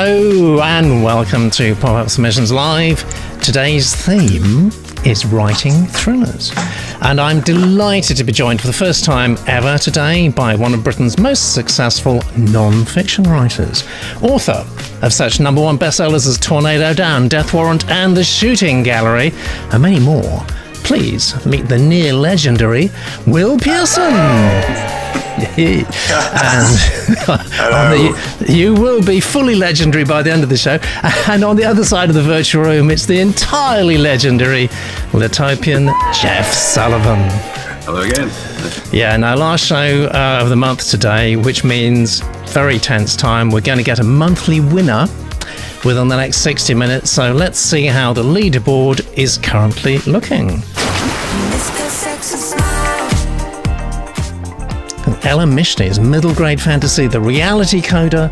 Hello and welcome to Pop-Up Submissions Live. Today's theme is writing thrillers, and I'm delighted to be joined for the first time ever today by one of Britain's most successful non-fiction writers, author of such number one bestsellers as Tornado Down, Death Warrant and The Shooting Gallery, and many more. Please meet the near legendary Will Pearson. And you will be fully legendary by the end of the show. And on the other side of the virtual room, it's the entirely legendary Litopian Jeff Sullivan. Hello again. Yeah, now last show of the month today, which means very tense time. We're going to get a monthly winner within the next 60 minutes. So let's see how the leaderboard is currently looking. Ella Mishney's middle grade fantasy, The Reality Coder,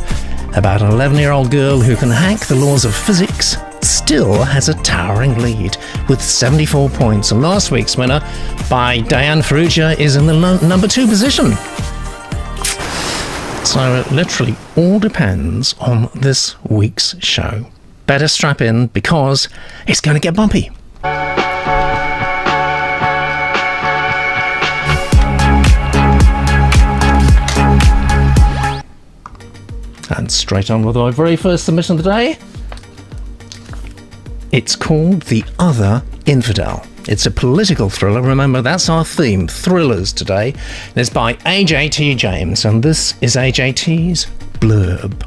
about an 11-year-old girl who can hack the laws of physics, still has a towering lead with 74 points. And last week's winner by Diane Ferruccia is in the number 2 position. So it literally all depends on this week's show. Better strap in because it's going to get bumpy. And straight on with my very first submission of the day. It's called The Other Infidel. It's a political thriller. Remember, that's our theme, thrillers today. And it's by AJT James, and this is AJT's blurb.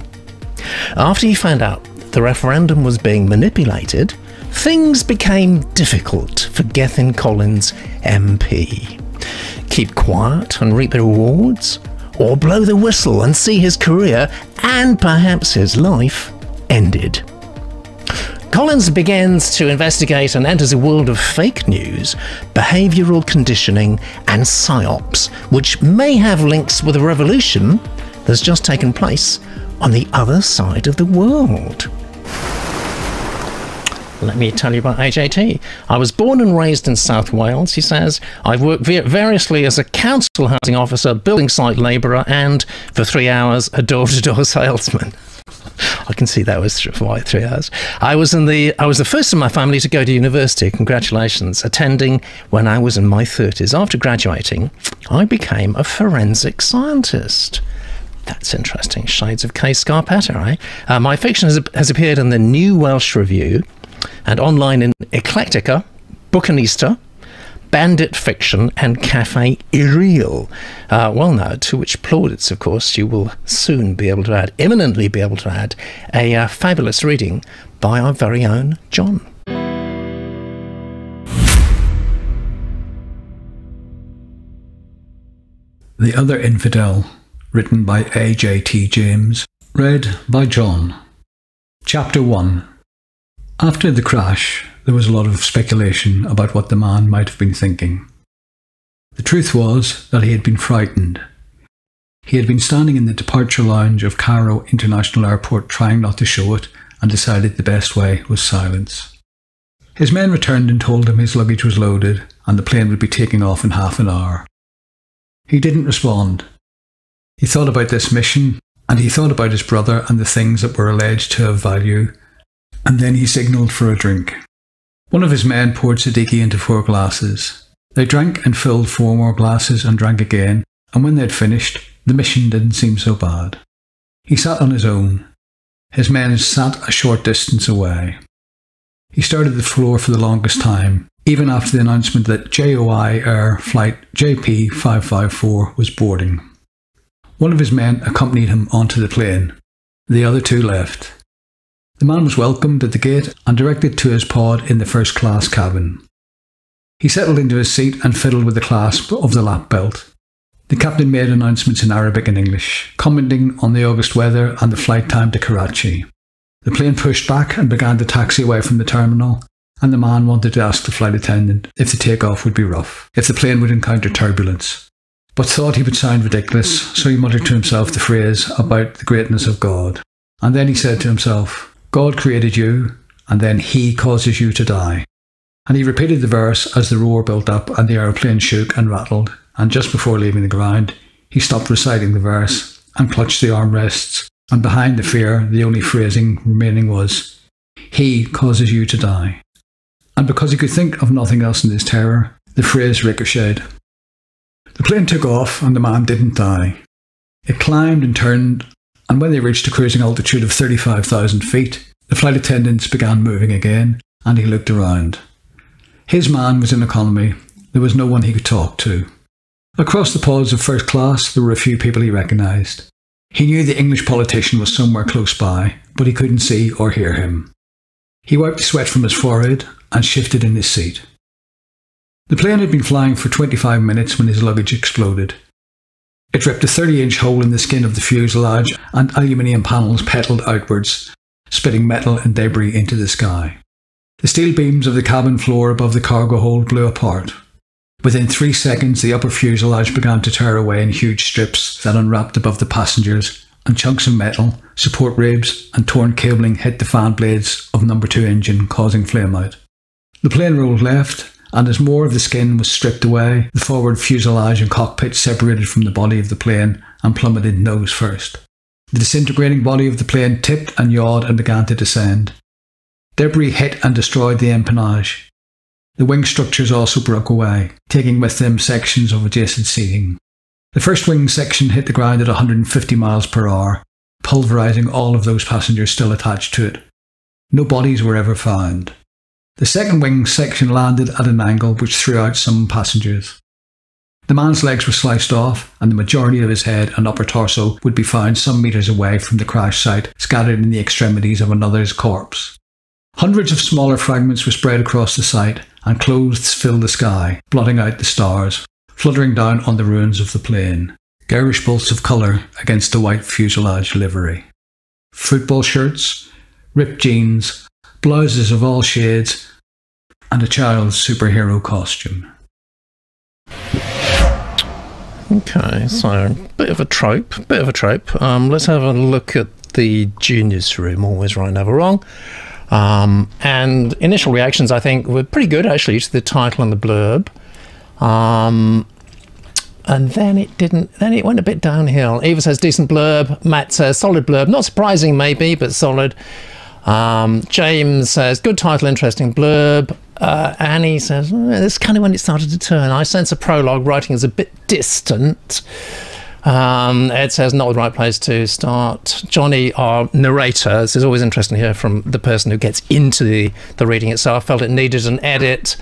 After he found out the referendum was being manipulated, things became difficult for Gethin Collins MP. Keep quiet and reap the rewards, or blow the whistle and see his career and perhaps his life ended. Collins begins to investigate and enters a world of fake news, behavioural conditioning and psyops, which may have links with a revolution that's just taken place on the other side of the world. Let me tell you about AJT. I was born and raised in South Wales, he says. I've worked variously as a council housing officer, building site labourer and, for 3 hours, a door-to-door salesman. I can see that was for 3 hours. I was the first in my family to go to university, congratulations, attending when I was in my 30s. After graduating, I became a forensic scientist. That's interesting. Shades of Kay Scarpetta, eh? My fiction has appeared in the New Welsh Review, and online in Eclectica, Bookanista, Bandit Fiction and Café Irreal. Well now, to which plaudits, of course, you will soon be able to add, imminently be able to add, a fabulous reading by our very own John. The Other Infidel, written by AJT James, read by John. Chapter 1. After the crash, there was a lot of speculation about what the man might have been thinking. The truth was that he had been frightened. He had been standing in the departure lounge of Cairo International Airport trying not to show it, and decided the best way was silence. His men returned and told him his luggage was loaded and the plane would be taking off in half an hour. He didn't respond. He thought about this mission, and he thought about his brother and the things that were alleged to have value, and then he signalled for a drink. One of his men poured Siddiqui into 4 glasses. They drank and filled 4 more glasses and drank again, and when they'd finished, the mission didn't seem so bad. He sat on his own. His men sat a short distance away. He stared at the floor for the longest time, even after the announcement that JOI Air Flight JP554 was boarding. One of his men accompanied him onto the plane. The other 2 left. The man was welcomed at the gate and directed to his pod in the first-class cabin. He settled into his seat and fiddled with the clasp of the lap belt. The captain made announcements in Arabic and English, commenting on the August weather and the flight time to Karachi. The plane pushed back and began to taxi away from the terminal, and the man wanted to ask the flight attendant if the takeoff would be rough, if the plane would encounter turbulence, but thought he would sound ridiculous, so he muttered to himself the phrase about the greatness of God. And then he said to himself, God created you, and then he causes you to die. And he repeated the verse as the roar built up and the aeroplane shook and rattled, and just before leaving the ground, he stopped reciting the verse and clutched the armrests And behind the fear, the only phrasing remaining was, "He causes you to die." And because he could think of nothing else in his terror, the phrase ricocheted. The plane took off and the man didn't die. It climbed and turned, and when they reached a cruising altitude of 35,000 feet, the flight attendants began moving again, and he looked around. His man was in economy. There was no one he could talk to. Across the pods of first class, there were a few people he recognised. He knew the English politician was somewhere close by, but he couldn't see or hear him. He wiped the sweat from his forehead and shifted in his seat. The plane had been flying for 25 minutes when his luggage exploded. It ripped a 30-inch hole in the skin of the fuselage, and aluminium panels petalled outwards, spitting metal and debris into the sky. The steel beams of the cabin floor above the cargo hold blew apart. Within 3 seconds, the upper fuselage began to tear away in huge strips that unwrapped above the passengers, and chunks of metal, support ribs and torn cabling hit the fan blades of number 2 engine, causing flame-out. The plane rolled left, and as more of the skin was stripped away, the forward fuselage and cockpit separated from the body of the plane and plummeted nose first. The disintegrating body of the plane tipped and yawed and began to descend. Debris hit and destroyed the empennage. The wing structures also broke away, taking with them sections of adjacent seating. The first wing section hit the ground at 150 miles per hour, pulverising all of those passengers still attached to it. No bodies were ever found. The second wing section landed at an angle which threw out some passengers. The man's legs were sliced off, and the majority of his head and upper torso would be found some metres away from the crash site, scattered in the extremities of another's corpse. Hundreds of smaller fragments were spread across the site, and clothes filled the sky, blotting out the stars, fluttering down on the ruins of the plane, garish bolts of colour against the white fuselage livery. Football shirts, ripped jeans, blouses of all shades, and a child's superhero costume. Okay, so bit of a trope. Let's have a look at the Genius Room, always right, never wrong. And initial reactions, I think, were pretty good, actually, to the title and the blurb. And then it didn't. Then it went a bit downhill. Eva says decent blurb. Matt says solid blurb. Not surprising, maybe, but solid. James says good title, interesting blurb. Annie says this is kind of when it started to turn. I sense a prologue writing is a bit distant. Ed says not the right place to start. Johnny, our narrator, this is always interesting to hear from the person who gets into the reading itself, felt it needed an edit.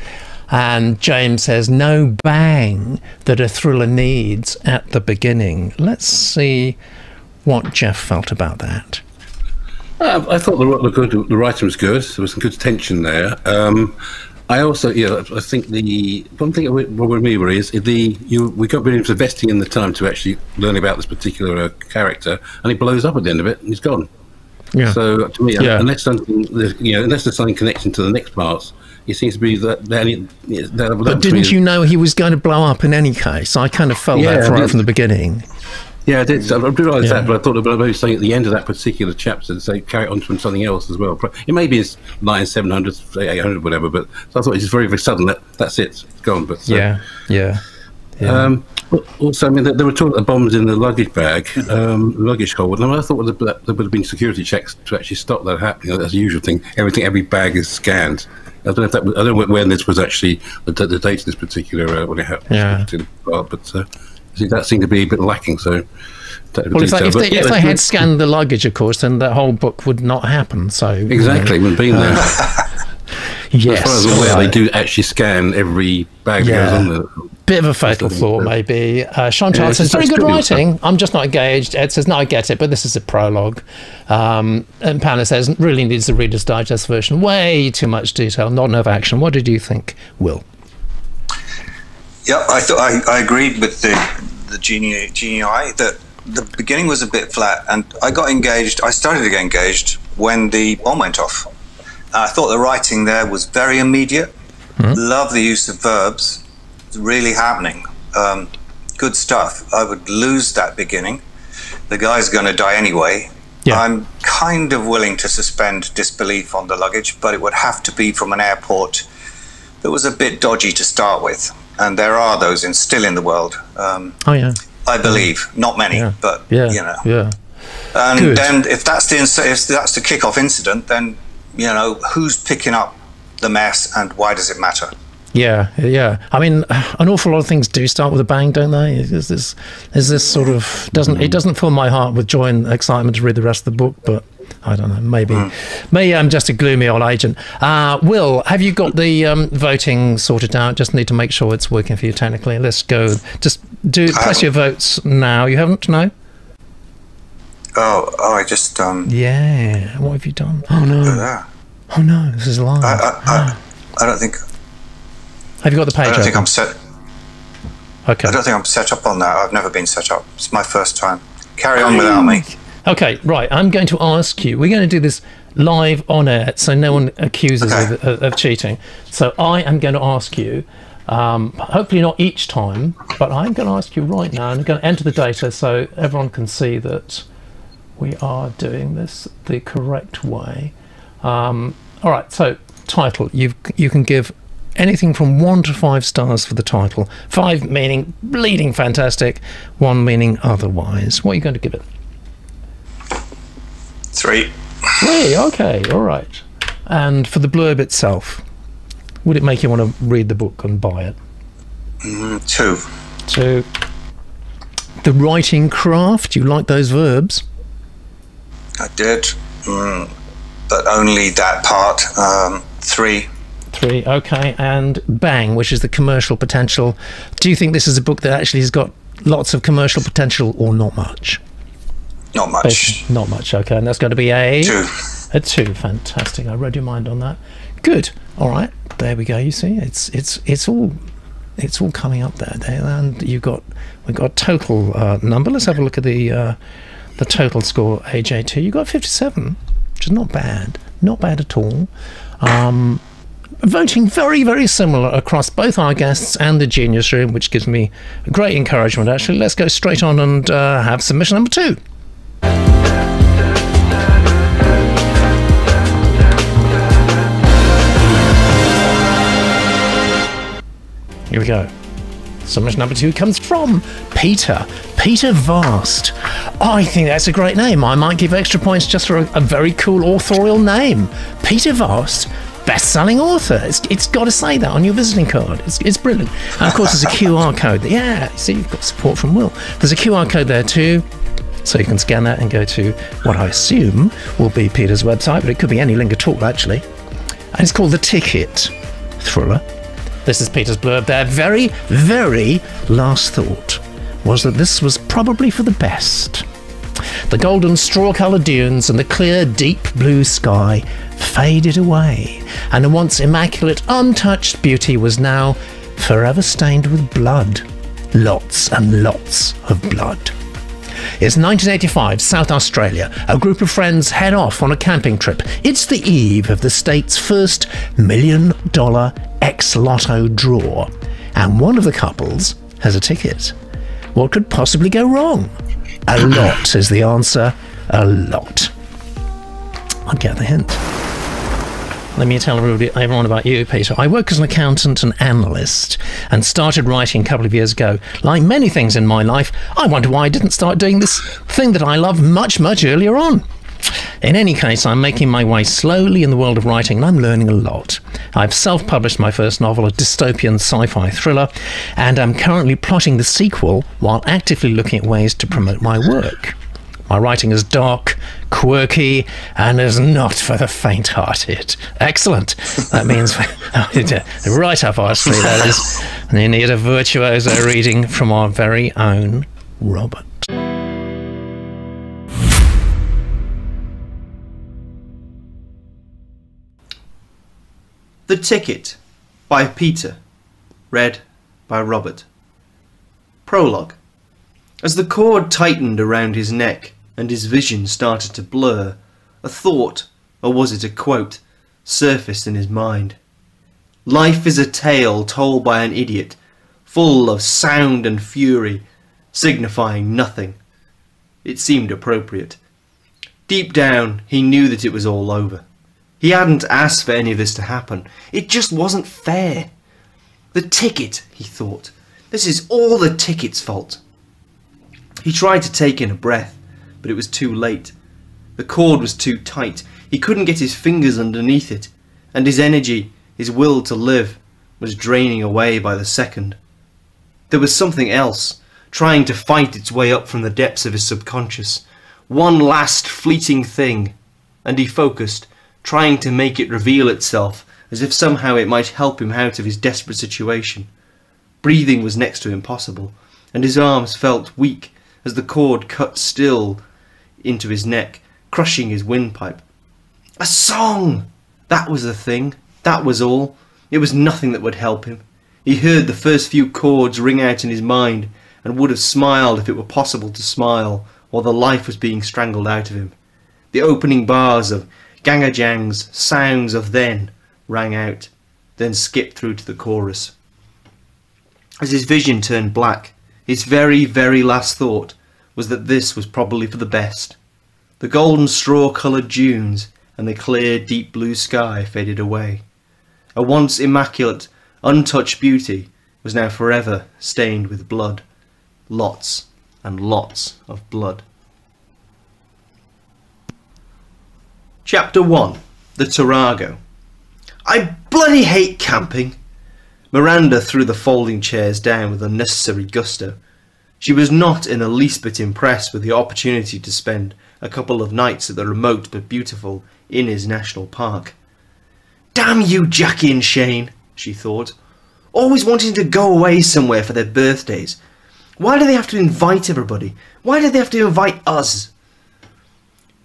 And James says, no bang that a thriller needs at the beginning. Let's see what Jeff felt about that. I thought the writer was good. There was some good tension there. I also, I think the one thing with me is we got Williams investing in the time to actually learn about this particular character, and he blows up at the end of it and he's gone. Yeah. So to me, unless there's something connecting to the next parts, it seems to be that. But didn't you know he was going to blow up in any case? I kind of felt that right from the beginning. Yeah, I did. I realise that, but I thought about maybe saying at the end of that particular chapter to say carry on from something else as well. It may be it's 900, 700, 800, whatever. But so I thought it was just very, very sudden. That's it. It's gone. But so. Also, I mean, they were talking about bombs in the luggage bag, luggage hold, and I thought that there would have been security checks to actually stop that happening. That's the usual thing. Every bag is scanned. I don't know if that was, I don't know when this was actually the date of this particular when it happened. Yeah. But. That seemed to be a bit lacking. So, well, if they had scanned the luggage, of course, then the whole book would not happen. So exactly, wouldn't be there. Yes, as far as I'm aware, they do actually scan every bag that goes on there. Bit of a fatal thought, maybe. Chantal says, very good writing. I'm just not engaged. Ed says, no, I get it, but this is a prologue. And Panna says, really needs the Reader's Digest version. Way too much detail, not enough action. What did you think, Will? Yeah, I agreed with the genii that the beginning was a bit flat, and I got engaged. I started to get engaged when the bomb went off. I thought the writing there was very immediate. Love the use of verbs. It's really happening. Good stuff. I would lose that beginning. The guy's going to die anyway. Yeah. I'm kind of willing to suspend disbelief on the luggage, but it would have to be from an airport that was a bit dodgy to start with. And there are those still in the world. I believe not many, but you know. Yeah. And then if that's the kickoff incident, then you know who's picking up the mess and why does it matter? Yeah, yeah. I mean, an awful lot of things do start with a bang, don't they? Is this sort of doesn't fill my heart with joy and excitement to read the rest of the book, but I don't know. Maybe I'm just a gloomy old agent. Will, have you got the voting sorted out? Just need to make sure it's working for you technically. Let's go. Just press your votes now. You haven't? No. Oh, I just. Yeah. What have you done? Oh no. Oh no. This is live. I don't think. Have you got the page? I don't think I'm set. Okay. I don't think I'm set up on that. I've never been set up. It's my first time. Carry on without me. Okay, right. I'm going to ask you. We're going to do this live on air, so no one accuses of cheating. So I am going to ask you, hopefully not each time, but I'm going to ask you right now, and I'm going to enter the data so everyone can see that we are doing this the correct way. All right. So title. You can give anything from 1 to 5 stars for the title. 5 meaning bleeding fantastic, 1 meaning otherwise. What are you going to give it? 3. 3, okay, all right. And for the blurb itself, would it make you want to read the book and buy it? 2. 2. The writing craft, you like those verbs? I did, but only that part. 3. 3, okay. And bang, which is the commercial potential. Do you think this is a book that actually has got lots of commercial potential or not much? Not much. Basically, not much, okay. And that's going to be a 2. A 2, fantastic. I read your mind on that. Good. All right, there we go. You see, it's all coming up there. And we've got total number. Let's have a look at the total score. AJT, you got 57, which is not bad. Not bad at all. Voting very, very similar across both our guests and the Genius Room, which gives me great encouragement, actually. Let's go straight on and have submission number 2. Here we go. Submission number 2 comes from Peter Vast. I think that's a great name. I might give extra points just for a very cool authorial name. Peter Vast, best-selling author. It's got to say that on your visiting card. It's brilliant. And of course, there's a QR code. Yeah, see, you've got support from Will. There's a QR code there too, so you can scan that and go to what I assume will be Peter's website, but it could be any link at all, actually. And it's called The Ticket, thriller. This is Peter's blurb. Their very, very last thought was that this was probably for the best. The golden straw-coloured dunes and the clear, deep blue sky faded away, and the once immaculate, untouched beauty was now forever stained with blood. Lots and lots of blood. It's 1985, South Australia. A group of friends head off on a camping trip. It's the eve of the state's first $1 million ex-lotto draw, and one of the couples has a ticket. What could possibly go wrong? A lot is the answer. A lot. I get the hint. Let me tell everyone about you, Peter. I work as an accountant and analyst and started writing a couple of years ago. Like many things in my life, I wonder why I didn't start doing this thing that I love much, much earlier on. In any case, I'm making my way slowly in the world of writing and I'm learning a lot. I've self-published my first novel, a dystopian sci-fi thriller, and I'm currently plotting the sequel while actively looking at ways to promote my work. My writing is dark, quirky, and is not for the faint-hearted. Excellent. That means right up our street, that is. And you need a virtuoso reading from our very own Robert. The Ticket by Peter, read by Robert. Prologue. As the cord tightened around his neck, and his vision started to blur, a thought, or was it a quote, surfaced in his mind. Life is a tale told by an idiot, full of sound and fury, signifying nothing. It seemed appropriate. Deep down, he knew that it was all over. He hadn't asked for any of this to happen. It just wasn't fair. The ticket, he thought. This is all the ticket's fault. He tried to take in a breath, but it was too late. The cord was too tight, he couldn't get his fingers underneath it, and his energy, his will to live, was draining away by the second. There was something else, trying to fight its way up from the depths of his subconscious. One last fleeting thing, and he focused, trying to make it reveal itself, as if somehow it might help him out of his desperate situation. Breathing was next to impossible, and his arms felt weak as the cord cut still into his neck, crushing his windpipe. A song! That was the thing. That was all. It was nothing that would help him. He heard the first few chords ring out in his mind, and would have smiled if it were possible to smile, while the life was being strangled out of him. The opening bars of Gangajang's Sounds of Then rang out, then skipped through to the chorus. As his vision turned black, his very, very last thought was that this was probably for the best. The golden straw-coloured dunes and the clear, deep blue sky faded away. A once immaculate, untouched beauty was now forever stained with blood. Lots and lots of blood. Chapter 1. The Tarago. I bloody hate camping! Miranda threw the folding chairs down with unnecessary gusto. She was not in the least bit impressed with the opportunity to spend a couple of nights at the remote but beautiful Innes National Park. Damn you, Jackie and Shane, she thought. Always wanting to go away somewhere for their birthdays. Why do they have to invite everybody? Why do they have to invite us?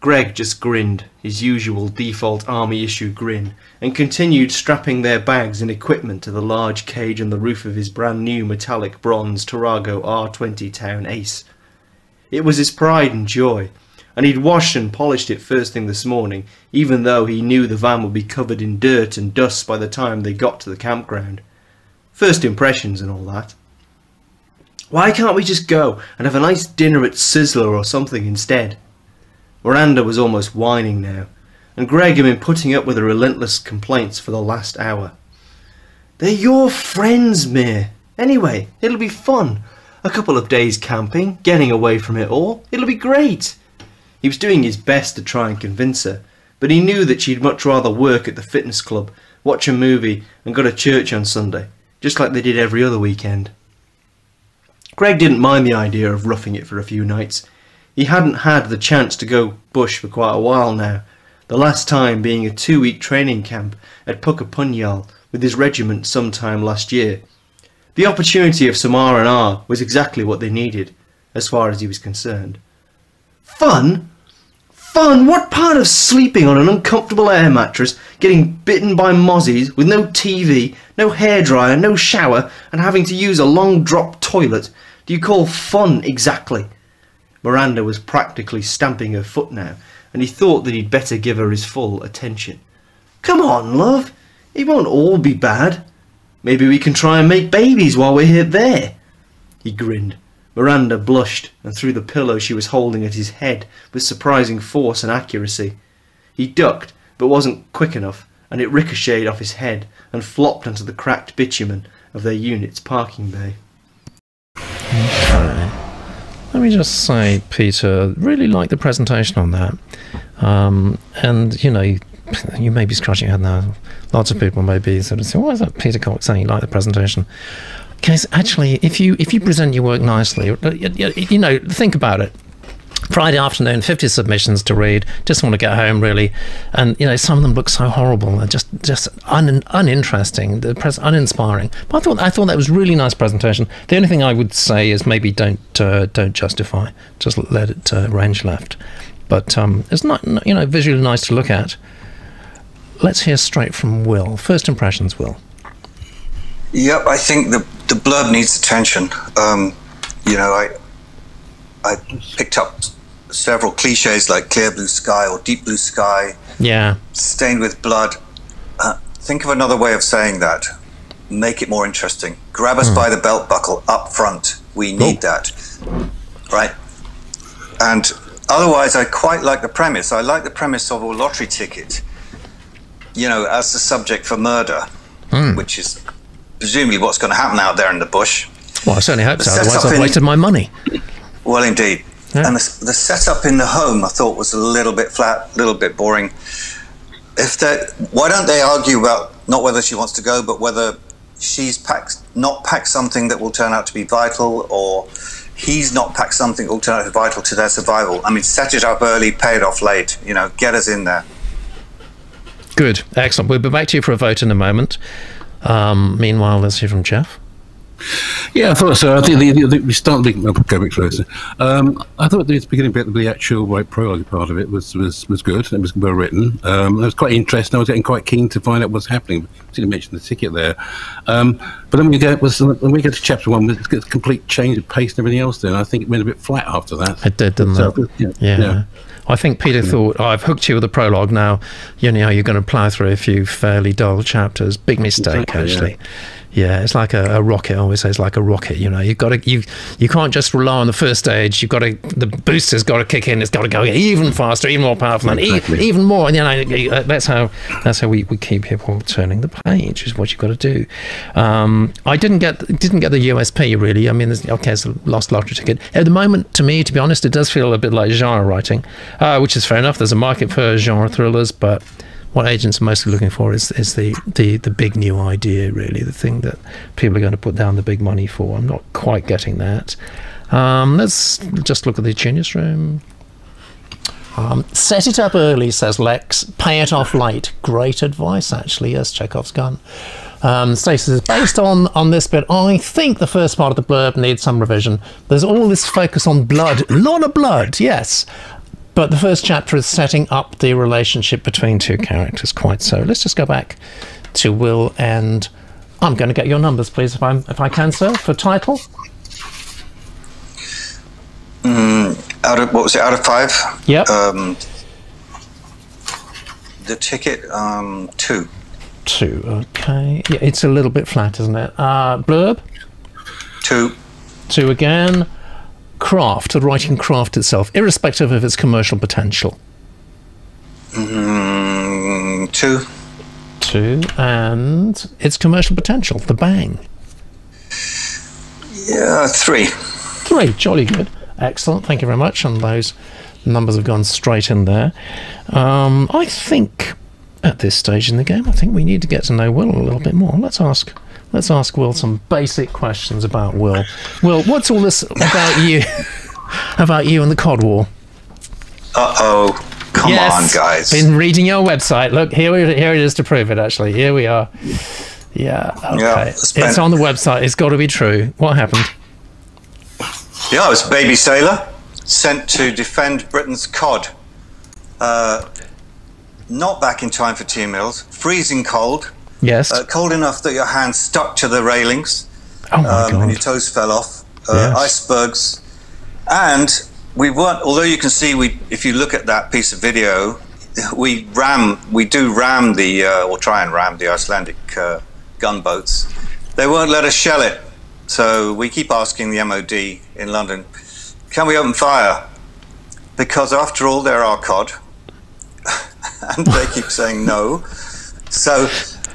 Greg just grinned, his usual default army issue grin, and continued strapping their bags and equipment to the large cage on the roof of his brand new metallic bronze Tarago R20 Town Ace. It was his pride and joy, and he'd washed and polished it first thing this morning, even though he knew the van would be covered in dirt and dust by the time they got to the campground. First impressions and all that. Why can't we just go and have a nice dinner at Sizzler or something instead? Miranda was almost whining now, and Greg had been putting up with her relentless complaints for the last hour. They're your friends, Mir. Anyway, it'll be fun. A couple of days camping, getting away from it all. It'll be great. He was doing his best to try and convince her, but he knew that she'd much rather work at the fitness club, watch a movie, and go to church on Sunday, just like they did every other weekend. Greg didn't mind the idea of roughing it for a few nights. He hadn't had the chance to go bush for quite a while now, the last time being a 2-week training camp at Pukapunyal with his regiment sometime last year. The opportunity of some R&R was exactly what they needed, as far as he was concerned. Fun? Fun? What part of sleeping on an uncomfortable air mattress, getting bitten by mozzies with no TV, no hairdryer, no shower, and having to use a long drop toilet do you call fun exactly? Miranda was practically stamping her foot now, and he thought that he'd better give her his full attention. Come on, love. It won't all be bad. Maybe we can try and make babies while we're here there. He grinned. Miranda blushed and threw the pillow she was holding at his head with surprising force and accuracy. He ducked, but wasn't quick enough, and it ricocheted off his head and flopped onto the cracked bitumen of their unit's parking bay. Okay. Let me just say, Peter, really like the presentation on that. And, you know, you may be scratching your head now. Lots of people may be sort of saying, why is that Peter Cox saying you like the presentation? Because actually, if you present your work nicely, you know, think about it. Friday afternoon, 50 submissions to read, just want to get home really, and you know, some of them look so horrible and just uninteresting, uninspiring. But I thought that was a really nice presentation. The only thing I would say is maybe don't justify, just let it range left. But it's not, you know, visually nice to look at. Let's hear straight from Will. First impressions, Will. Yep, I think the blurb needs attention. You know, I picked up several cliches like clear blue sky or deep blue sky, yeah, stained with blood. Think of another way of saying that. Make it more interesting. Grab us by the belt buckle up front. We need that, right? And otherwise, I quite like the premise. I like the premise of a lottery ticket, you know, as the subject for murder, which is presumably what's going to happen out there in the bush. Well, I certainly hope so. Otherwise, I've wasted my money. Well, indeed. Yeah. And the setup in the home I thought was a little bit flat, a little bit boring. Why don't they argue about not whether she wants to go, but whether she's not packed something that will turn out to be vital, or he's not packed something that will turn out to be vital to their survival? I mean, set it up early, pay it off late, you know, get us in there. Good, excellent. We'll be back to you for a vote in a moment. Meanwhile, let's hear from Jeff. Yeah, I thought so. I think we start thinking, I'll go a bit closer. I thought the beginning bit, the actual prologue part of it was good. It was well written. It was quite interesting. I was getting quite keen to find out what's happening. I didn't mention the ticket there. But then when we get to chapter one, it's a complete change of pace and everything else there. And I think it went a bit flat after that. It did, didn't it? Yeah. I think Peter thought, oh, I've hooked you with the prologue now. You know, you're going to plough through a few fairly dull chapters. Big mistake, actually. Yeah. Yeah, it's like a rocket. I always say it's like a rocket. You know, you've got to you can't just rely on the first stage. You've got to the booster's got to kick in. It's got to go even faster, even more powerful, and even more. And you know, that's how we keep people turning the page. Is what you've got to do. I didn't get the USP really. I mean, okay, it's a lost lottery ticket at the moment. To me, to be honest, it does feel a bit like genre writing, which is fair enough. There's a market for genre thrillers, but what agents are mostly looking for is the big new idea, really, the thing that people are going to put down the big money for. I'm not quite getting that. Let's just look at the Genius Room. Set it up early, says Lex. Pay it off late. Great advice, actually. Yes, Chekhov's gun. Stacey says, based on this bit, I think the first part of the blurb needs some revision. There's all this focus on blood. A lot of blood, yes. But the first chapter is setting up the relationship between two characters, quite so. Let's just go back to Will, and I'm going to get your numbers, please, if I can, sir, for title. Out of five? Yep. The ticket, 2. 2, okay. Yeah, it's a little bit flat, isn't it? Blurb? 2. 2 again. Craft, the writing craft itself, irrespective of its commercial potential. 2. 2, and its commercial potential, the bang. Yeah, 3. 3, jolly good. Excellent, thank you very much. And those numbers have gone straight in there. I think at this stage in the game, I think we need to get to know Will a little bit more. Let's ask Will some basic questions about Will. Will, what's all this about you? About you and the Cod War? Come on, guys! Been reading your website. Look, here it is to prove it. Actually, here we are. Yeah. Okay. Yeah, it's on the website. It's got to be true. What happened? Yeah, I was a baby sailor sent to defend Britain's cod. Not back in time for tea meals. Freezing cold. Yes. Cold enough that your hands stuck to the railings, and your toes fell off. Icebergs, and we weren't. Although you can see, if you look at that piece of video, we do ram the or try and ram the Icelandic gunboats. They won't let us shell it, so we keep asking the MOD in London, "Can we open fire?" Because after all, they're our cod, and they keep saying no. So.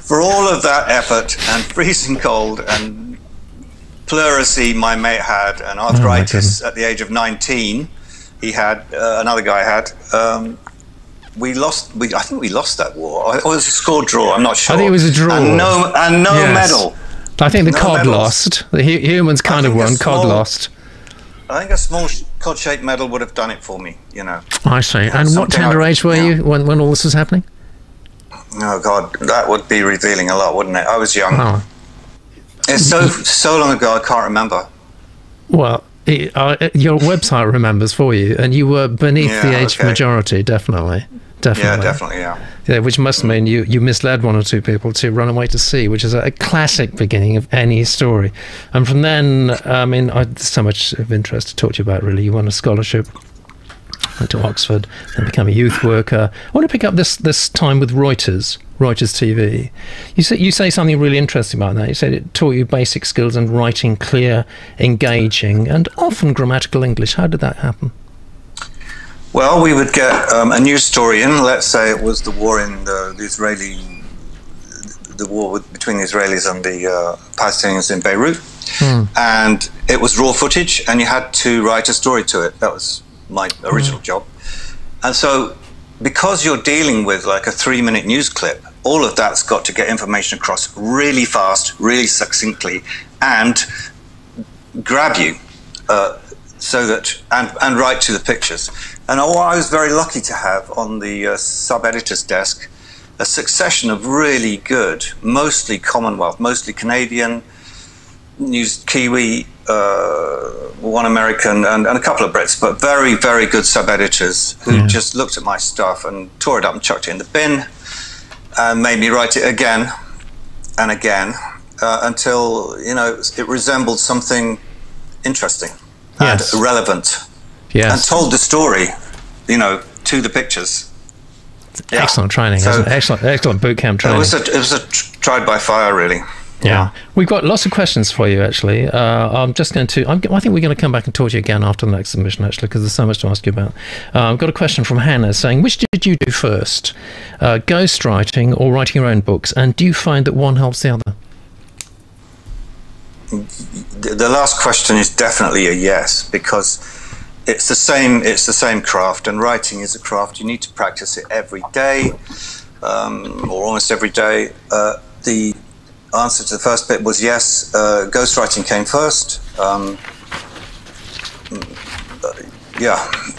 For all of that effort and freezing cold and pleurisy my mate had and arthritis at the age of 19, he had, another guy had, I think we lost that war. Or it was a score draw, I'm not sure. I think it was a draw. And no medal. I think the cod lost. The humans kind of won, cod lost. I think a small cod-shaped medal would have done it for me, you know. I see. And what tender age were you when all this was happening? Oh God, that would be revealing a lot, wouldn't it? I was young. Oh. It's so long ago, I can't remember. Well, your website remembers for you, and you were beneath the age of majority, definitely. Yeah, definitely, yeah. Yeah, which must mean you misled one or two people to Run Away to Sea, which is a classic beginning of any story. And from then, I mean, there's so much of interest to talk to you about. Really, you won a scholarship. Went to Oxford, then become a youth worker. I want to pick up this time with Reuters TV. You say something really interesting about that. You said it taught you basic skills in writing clear, engaging, and often grammatical English. How did that happen? Well, we would get a news story in. Let's say it was the war in between the Israelis and the Palestinians in Beirut, and it was raw footage, and you had to write a story to it. That was my original job. And so because you're dealing with like a 3-minute news clip, all of that's got to get information across really fast, really succinctly, and grab you so that, and right to the pictures. And I was very lucky to have on the sub-editor's desk a succession of really good, mostly Commonwealth, mostly Canadian, news, Kiwi, one American, and a couple of Brits, but very, very good sub-editors who just looked at my stuff and tore it up and chucked it in the bin and made me write it again and again until, you know, it resembled something interesting and relevant and told the story, you know, to the pictures. Excellent training. So, excellent boot camp training. It was a tried by fire, really. Yeah, we've got lots of questions for you. Actually, I'm just going to. I think we're going to come back and talk to you again after the next submission. Actually, because there's so much to ask you about. I've got a question from Hannah saying, "Which did you do first, ghostwriting or writing your own books? And do you find that one helps the other?" The last question is definitely a yes, because it's the same. It's the same craft, and writing is a craft. You need to practice it every day, or almost every day. The answer to the first bit was yes, ghostwriting came first.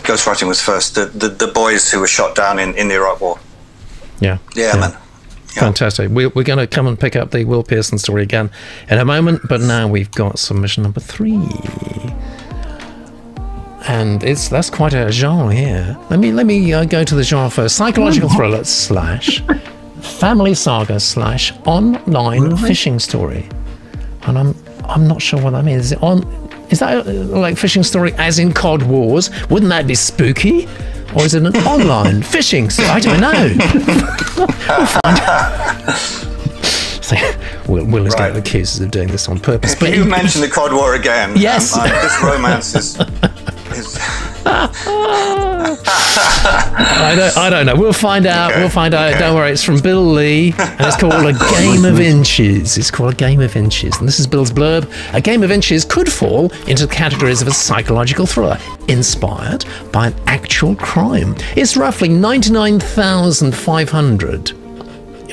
Ghostwriting was first. The boys who were shot down in the Iraq war. Yeah. Fantastic. We're going to come and pick up the Will Pearson story again in a moment, but now we've got submission number 3. And that's quite a genre here. Let me go to the genre first. Psychological thriller slash family saga slash online fishing story, and I'm not sure what that means. Is it is that like fishing story as in Cod Wars? Wouldn't that be spooky? Or is it an online fishing story? I don't know. So, Will is getting accused of doing this on purpose. But you mentioned the Cod War again. Yes, this romance is I don't know. We'll find out. Okay. We'll find out. Okay. Don't worry. It's from Bill Lee, and it's called A Game of Inches. It's called A Game of Inches, and this is Bill's blurb. A Game of Inches could fall into the categories of a psychological thriller inspired by an actual crime. It's roughly 99,500.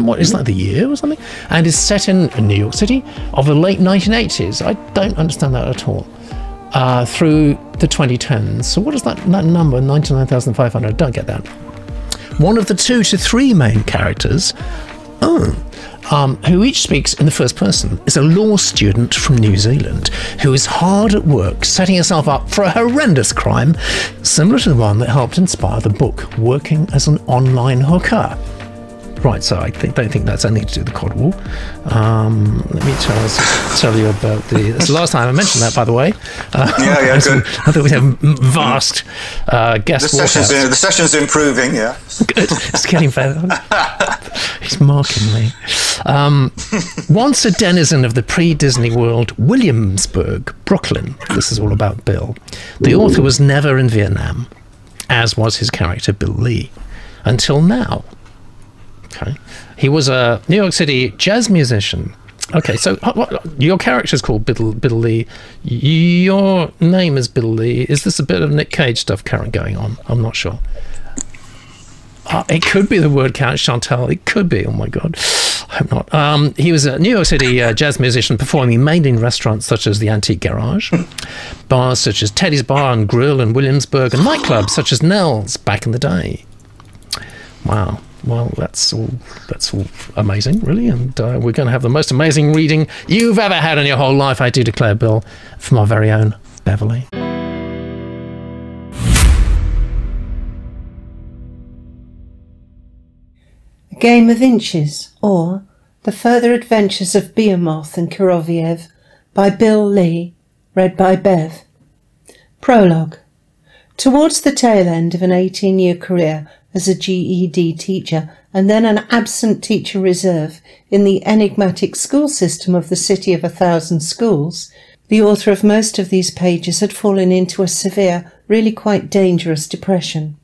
What is that, the year or something? And is set in New York City of the late 1980s. I don't understand that at all. Through the 2010s. So what is that number, 99,500? Don't get that. One of the 2 to 3 main characters, who each speaks in the first person, is a law student from New Zealand who is hard at work setting herself up for a horrendous crime similar to the one that helped inspire the book, working as an online hooker. Right, so don't think that's anything to do with the Cod War. Let me tell you about it's the last time I mentioned that, by the way. Yeah, good. I thought we had vast guest walkouts. The session's improving, yeah. Good, it's getting better. He's marking me. Once a denizen of the pre-Disney World, Williamsburg, Brooklyn, this is all about Bill. The author was never in Vietnam, as was his character Bill Lee, until now. Okay. He was a New York City jazz musician. Okay, so your character's called Bill Lee. Your name is Bill Lee. Is this a bit of Nick Cage stuff going on? I'm not sure. It could be the word count, Chantal. It could be. Oh, my God. I hope not. He was a New York City jazz musician, performing mainly in restaurants such as the Antique Garage, bars such as Teddy's Bar and Grill in Williamsburg, and nightclubs such as Nell's back in the day. Wow. Well, that's all amazing, really, and we're going to have the most amazing reading you've ever had in your whole life, I do declare, Bill, from our very own Beverly. A Game of Inches, or The Further Adventures of Behemoth and Kiroviev, by Bill Lee, read by Bev. Prologue. Towards the tail end of an 18-year career as a GED teacher and then an absent teacher reserve in the enigmatic school system of the City of a Thousand Schools, the author of most of these pages had fallen into a severe, really quite dangerous depression.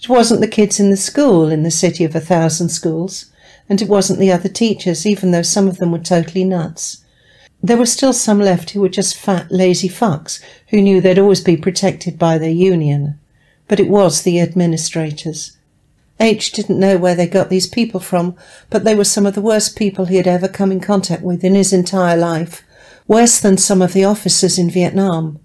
It wasn't the kids in the school in the City of a Thousand Schools, and it wasn't the other teachers, even though some of them were totally nuts. There were still some left who were just fat, lazy fucks who knew they'd always be protected by their union. but it was the administrators. H didn't know where they got these people from, but they were some of the worst people he had ever come in contact with in his entire life, worse than some of the officers in Vietnam.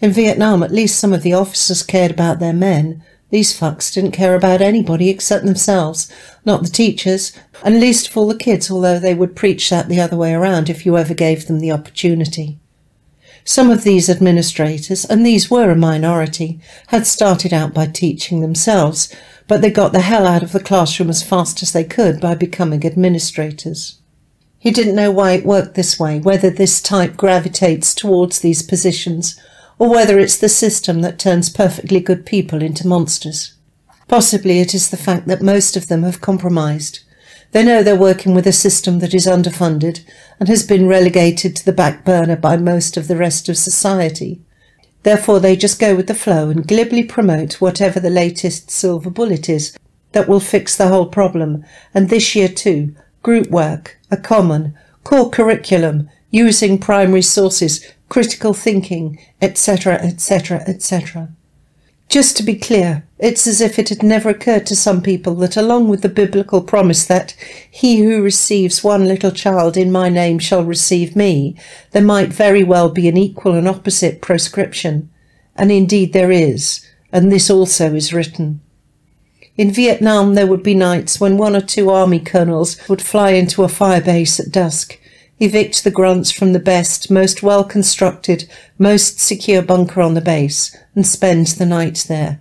In Vietnam, at least some of the officers cared about their men. These fucks didn't care about anybody except themselves, not the teachers, and least of all the kids, although they would preach that the other way around if you ever gave them the opportunity. Some of these administrators, and these were a minority, had started out by teaching themselves, but they got the hell out of the classroom as fast as they could by becoming administrators. He didn't know why it worked this way, whether this type gravitates towards these positions, or whether it's the system that turns perfectly good people into monsters. Possibly it is the fact that most of them have compromised. They know they're working with a system that is underfunded and has been relegated to the back burner by most of the rest of society. Therefore they just go with the flow and glibly promote whatever the latest silver bullet is that will fix the whole problem, and this year too, group work, a common, core curriculum, using primary sources, critical thinking, etc., etc., etc. Just to be clear, it's as if it had never occurred to some people that along with the biblical promise that he who receives one little child in my name shall receive me, there might very well be an equal and opposite proscription. And indeed there is, and this also is written. In Vietnam there would be nights when one or two army colonels would fly into a firebase at dusk, evict the grunts from the best, most well-constructed, most secure bunker on the base, and spend the night there.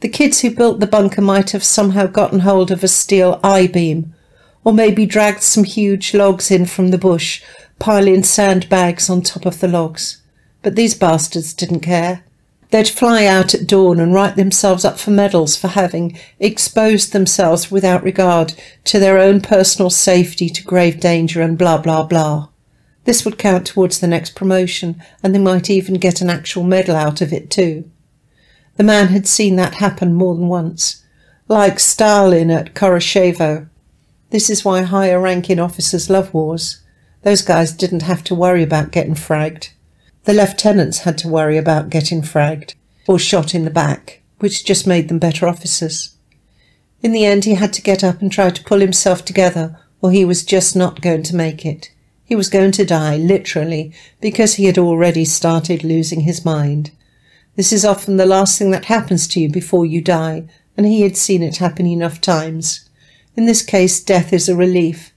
The kids who built the bunker might have somehow gotten hold of a steel I-beam, or maybe dragged some huge logs in from the bush, piling sandbags on top of the logs. But these bastards didn't care. They'd fly out at dawn and write themselves up for medals for having exposed themselves without regard to their own personal safety to grave danger and blah, blah, blah. This would count towards the next promotion, and they might even get an actual medal out of it too. The man had seen that happen more than once, like Stalin at Khrushchevo. This is why higher-ranking officers love wars. Those guys didn't have to worry about getting fragged. The lieutenants had to worry about getting fragged, or shot in the back, which just made them better officers. In the end he had to get up and try to pull himself together, or he was just not going to make it. He was going to die, literally, because he had already started losing his mind. This is often the last thing that happens to you before you die, and he had seen it happen enough times. In this case death is a relief.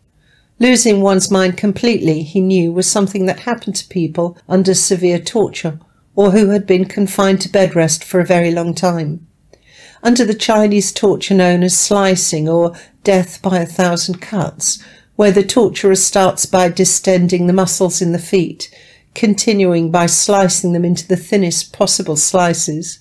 Losing one's mind completely, he knew, was something that happened to people under severe torture or who had been confined to bed rest for a very long time. Under the Chinese torture known as slicing or death by 1,000 cuts, where the torturer starts by distending the muscles in the feet, continuing by slicing them into the thinnest possible slices,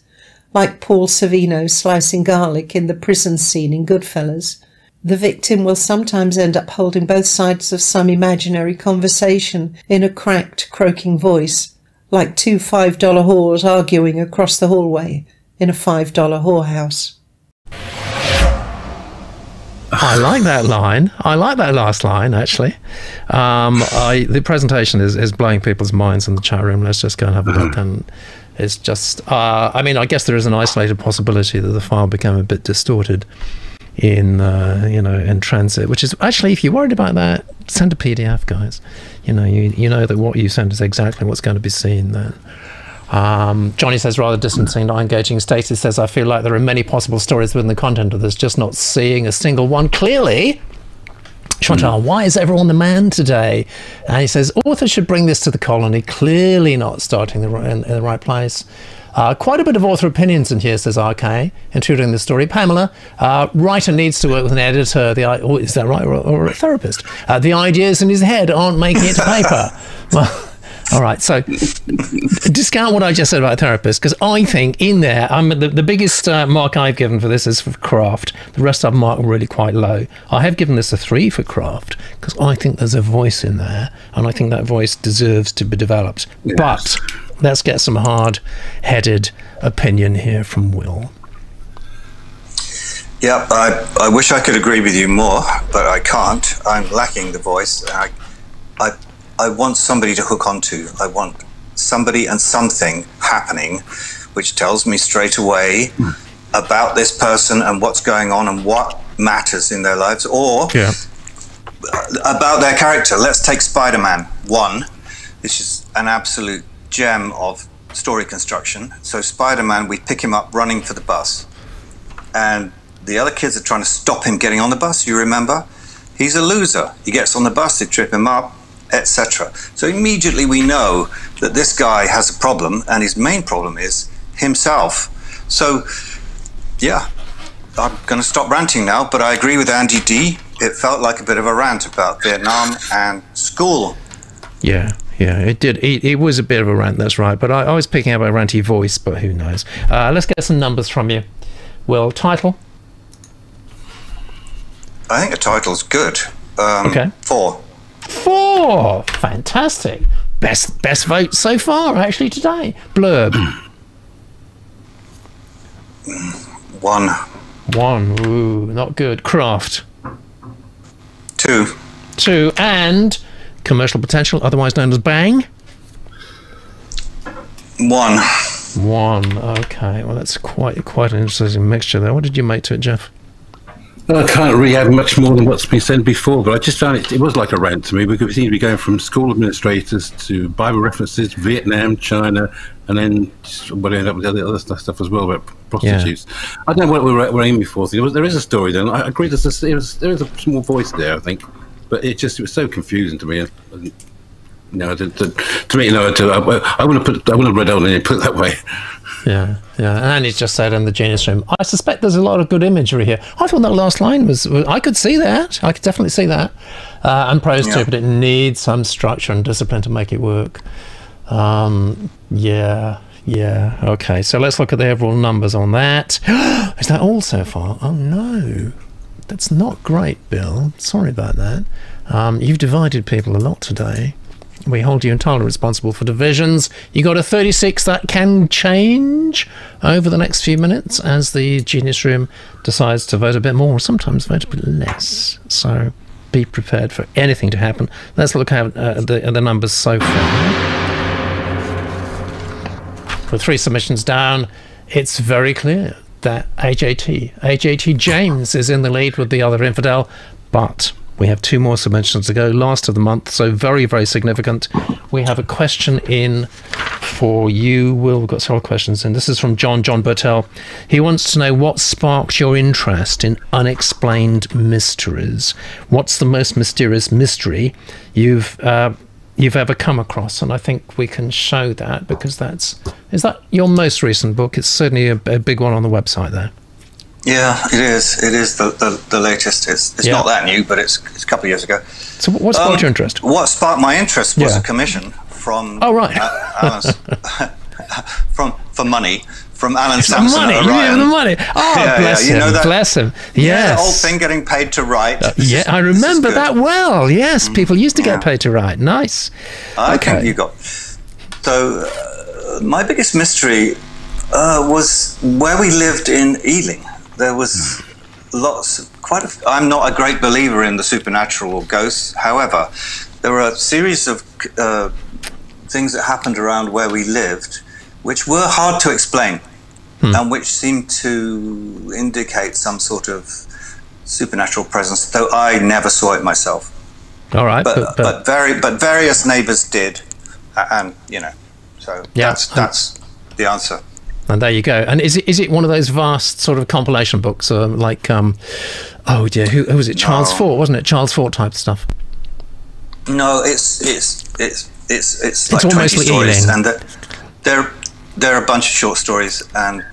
like Paul Sorvino slicing garlic in the prison scene in Goodfellas, the victim will sometimes end up holding both sides of some imaginary conversation in a cracked, croaking voice, like two $5 whores arguing across the hallway in a $5 whorehouse. I like that line. I like that last line, actually. The presentation is blowing people's minds in the chat room. Let's just go and have a look. And it's just, I mean, I guess there is an isolated possibility that the file became a bit distorted in you know, in transit, which is actually, if you're worried about that, send a PDF, guys. You know, you know that what you send is exactly what's going to be seen then. Johnny says, rather distancing, not engaging. Stacey says, I feel like there are many possible stories within the content of this, just not seeing a single one clearly. Chantal, why is everyone the man today? And he says, authors should bring this to the colony, clearly not starting in the right place. Quite a bit of author opinions in here, says RK, intruding the story. Pamela, writer needs to work with an editor. Is that right? Or a therapist. The ideas in his head aren't making it to paper. Well, all right, so discount what I just said about therapists, because I think in there, the biggest mark I've given for this is for craft. The rest I've marked really quite low. I have given this a 3 for craft, because I think there's a voice in there, and I think that voice deserves to be developed. Yes. But let's get some hard-headed opinion here from Will. Yeah, I wish I could agree with you more, but I can't. I'm lacking the voice. I want somebody to hook onto. I want somebody and something happening, which tells me straight away about this person and what's going on and what matters in their lives, or about their character. Let's take Spider-Man 1, which is an absolute gem of story construction. So Spider-Man, we pick him up running for the bus, and the other kids are trying to stop him getting on the bus, you remember? He's a loser. He gets on the bus, they trip him up, etc. So immediately we know that this guy has a problem, and his main problem is himself. So, yeah, I'm going to stop ranting now, but I agree with Andy D. It felt like a bit of a rant about Vietnam and school. Yeah. Yeah, it did. It was a bit of a rant, that's right. But I was picking up a ranty voice, but who knows. Let's get some numbers from you. Will, title? I think the title's good. Okay. 4. 4! Fantastic. Best vote so far, actually, today. Blurb? 1. 1. Ooh, not good. Craft? 2. 2. And... commercial potential, otherwise known as bang? 1. 1. Okay. Well, that's quite an interesting mixture there. What did you make to it, Jeff? Well, I can't really add much more than what's been said before, but I just found it was like a rant to me, because it seemed to be going from school administrators to Bible references, Vietnam, China, and then what ended up with the other stuff as well about prostitutes. Yeah. I don't know what we're aiming for. There is a story there. I agree. There is a small voice there, I think. But it was so confusing to me. I wouldn't have read on it put it that way. Yeah, yeah. And Andy's just said in the Genius Room, I suspect there's a lot of good imagery here. I thought that last line was I could see that. I could definitely see that. And prose too, but it needs some structure and discipline to make it work. Yeah. Okay, so let's look at the overall numbers on that. Is that all so far? Oh, no. That's not great, Bill. Sorry about that. You've divided people a lot today. We hold you entirely responsible for divisions. You got a 36. That can change over the next few minutes as the Genius Room decides to vote a bit more, or sometimes vote a bit less. So be prepared for anything to happen. Let's look at the numbers so far. With 3 submissions down, it's very clear that AJT James is in the lead with The Other Infidel, but we have 2 more submissions to go, last of the month, so very, very significant. We have a question in for you, Will. We've got several questions in. This is from John Burtell. He wants to know what sparked your interest in unexplained mysteries. What's the most mysterious mystery you've ever come across? And I think we can show that, because is that your most recent book? It's certainly a big one on the website there. Yeah, it is. It is the latest. It's not that new, but it's a couple of years ago. So what sparked your interest? What sparked my interest was a commission from Alan's, for money from Alan Sampson. Money, yeah, the money. Oh, yeah, bless him. You know that, bless him. Yes. Yeah, the old thing, getting paid to write. I remember that well. Yes, people used to get paid to write. Nice. I think you got. So my biggest mystery was where we lived in Ealing. There was I'm not a great believer in the supernatural or ghosts. However, there were a series of things that happened around where we lived, which were hard to explain and which seemed to indicate some sort of supernatural presence, though I never saw it myself. All right, but various neighbours did, and you know, so that's the answer. And there you go. And is it one of those vast sort of compilation books, like oh dear, who was it? Charles Fort, wasn't it? Charles Fort type stuff. No, it's like 20 stories, Ealing. And there are a bunch of short stories, and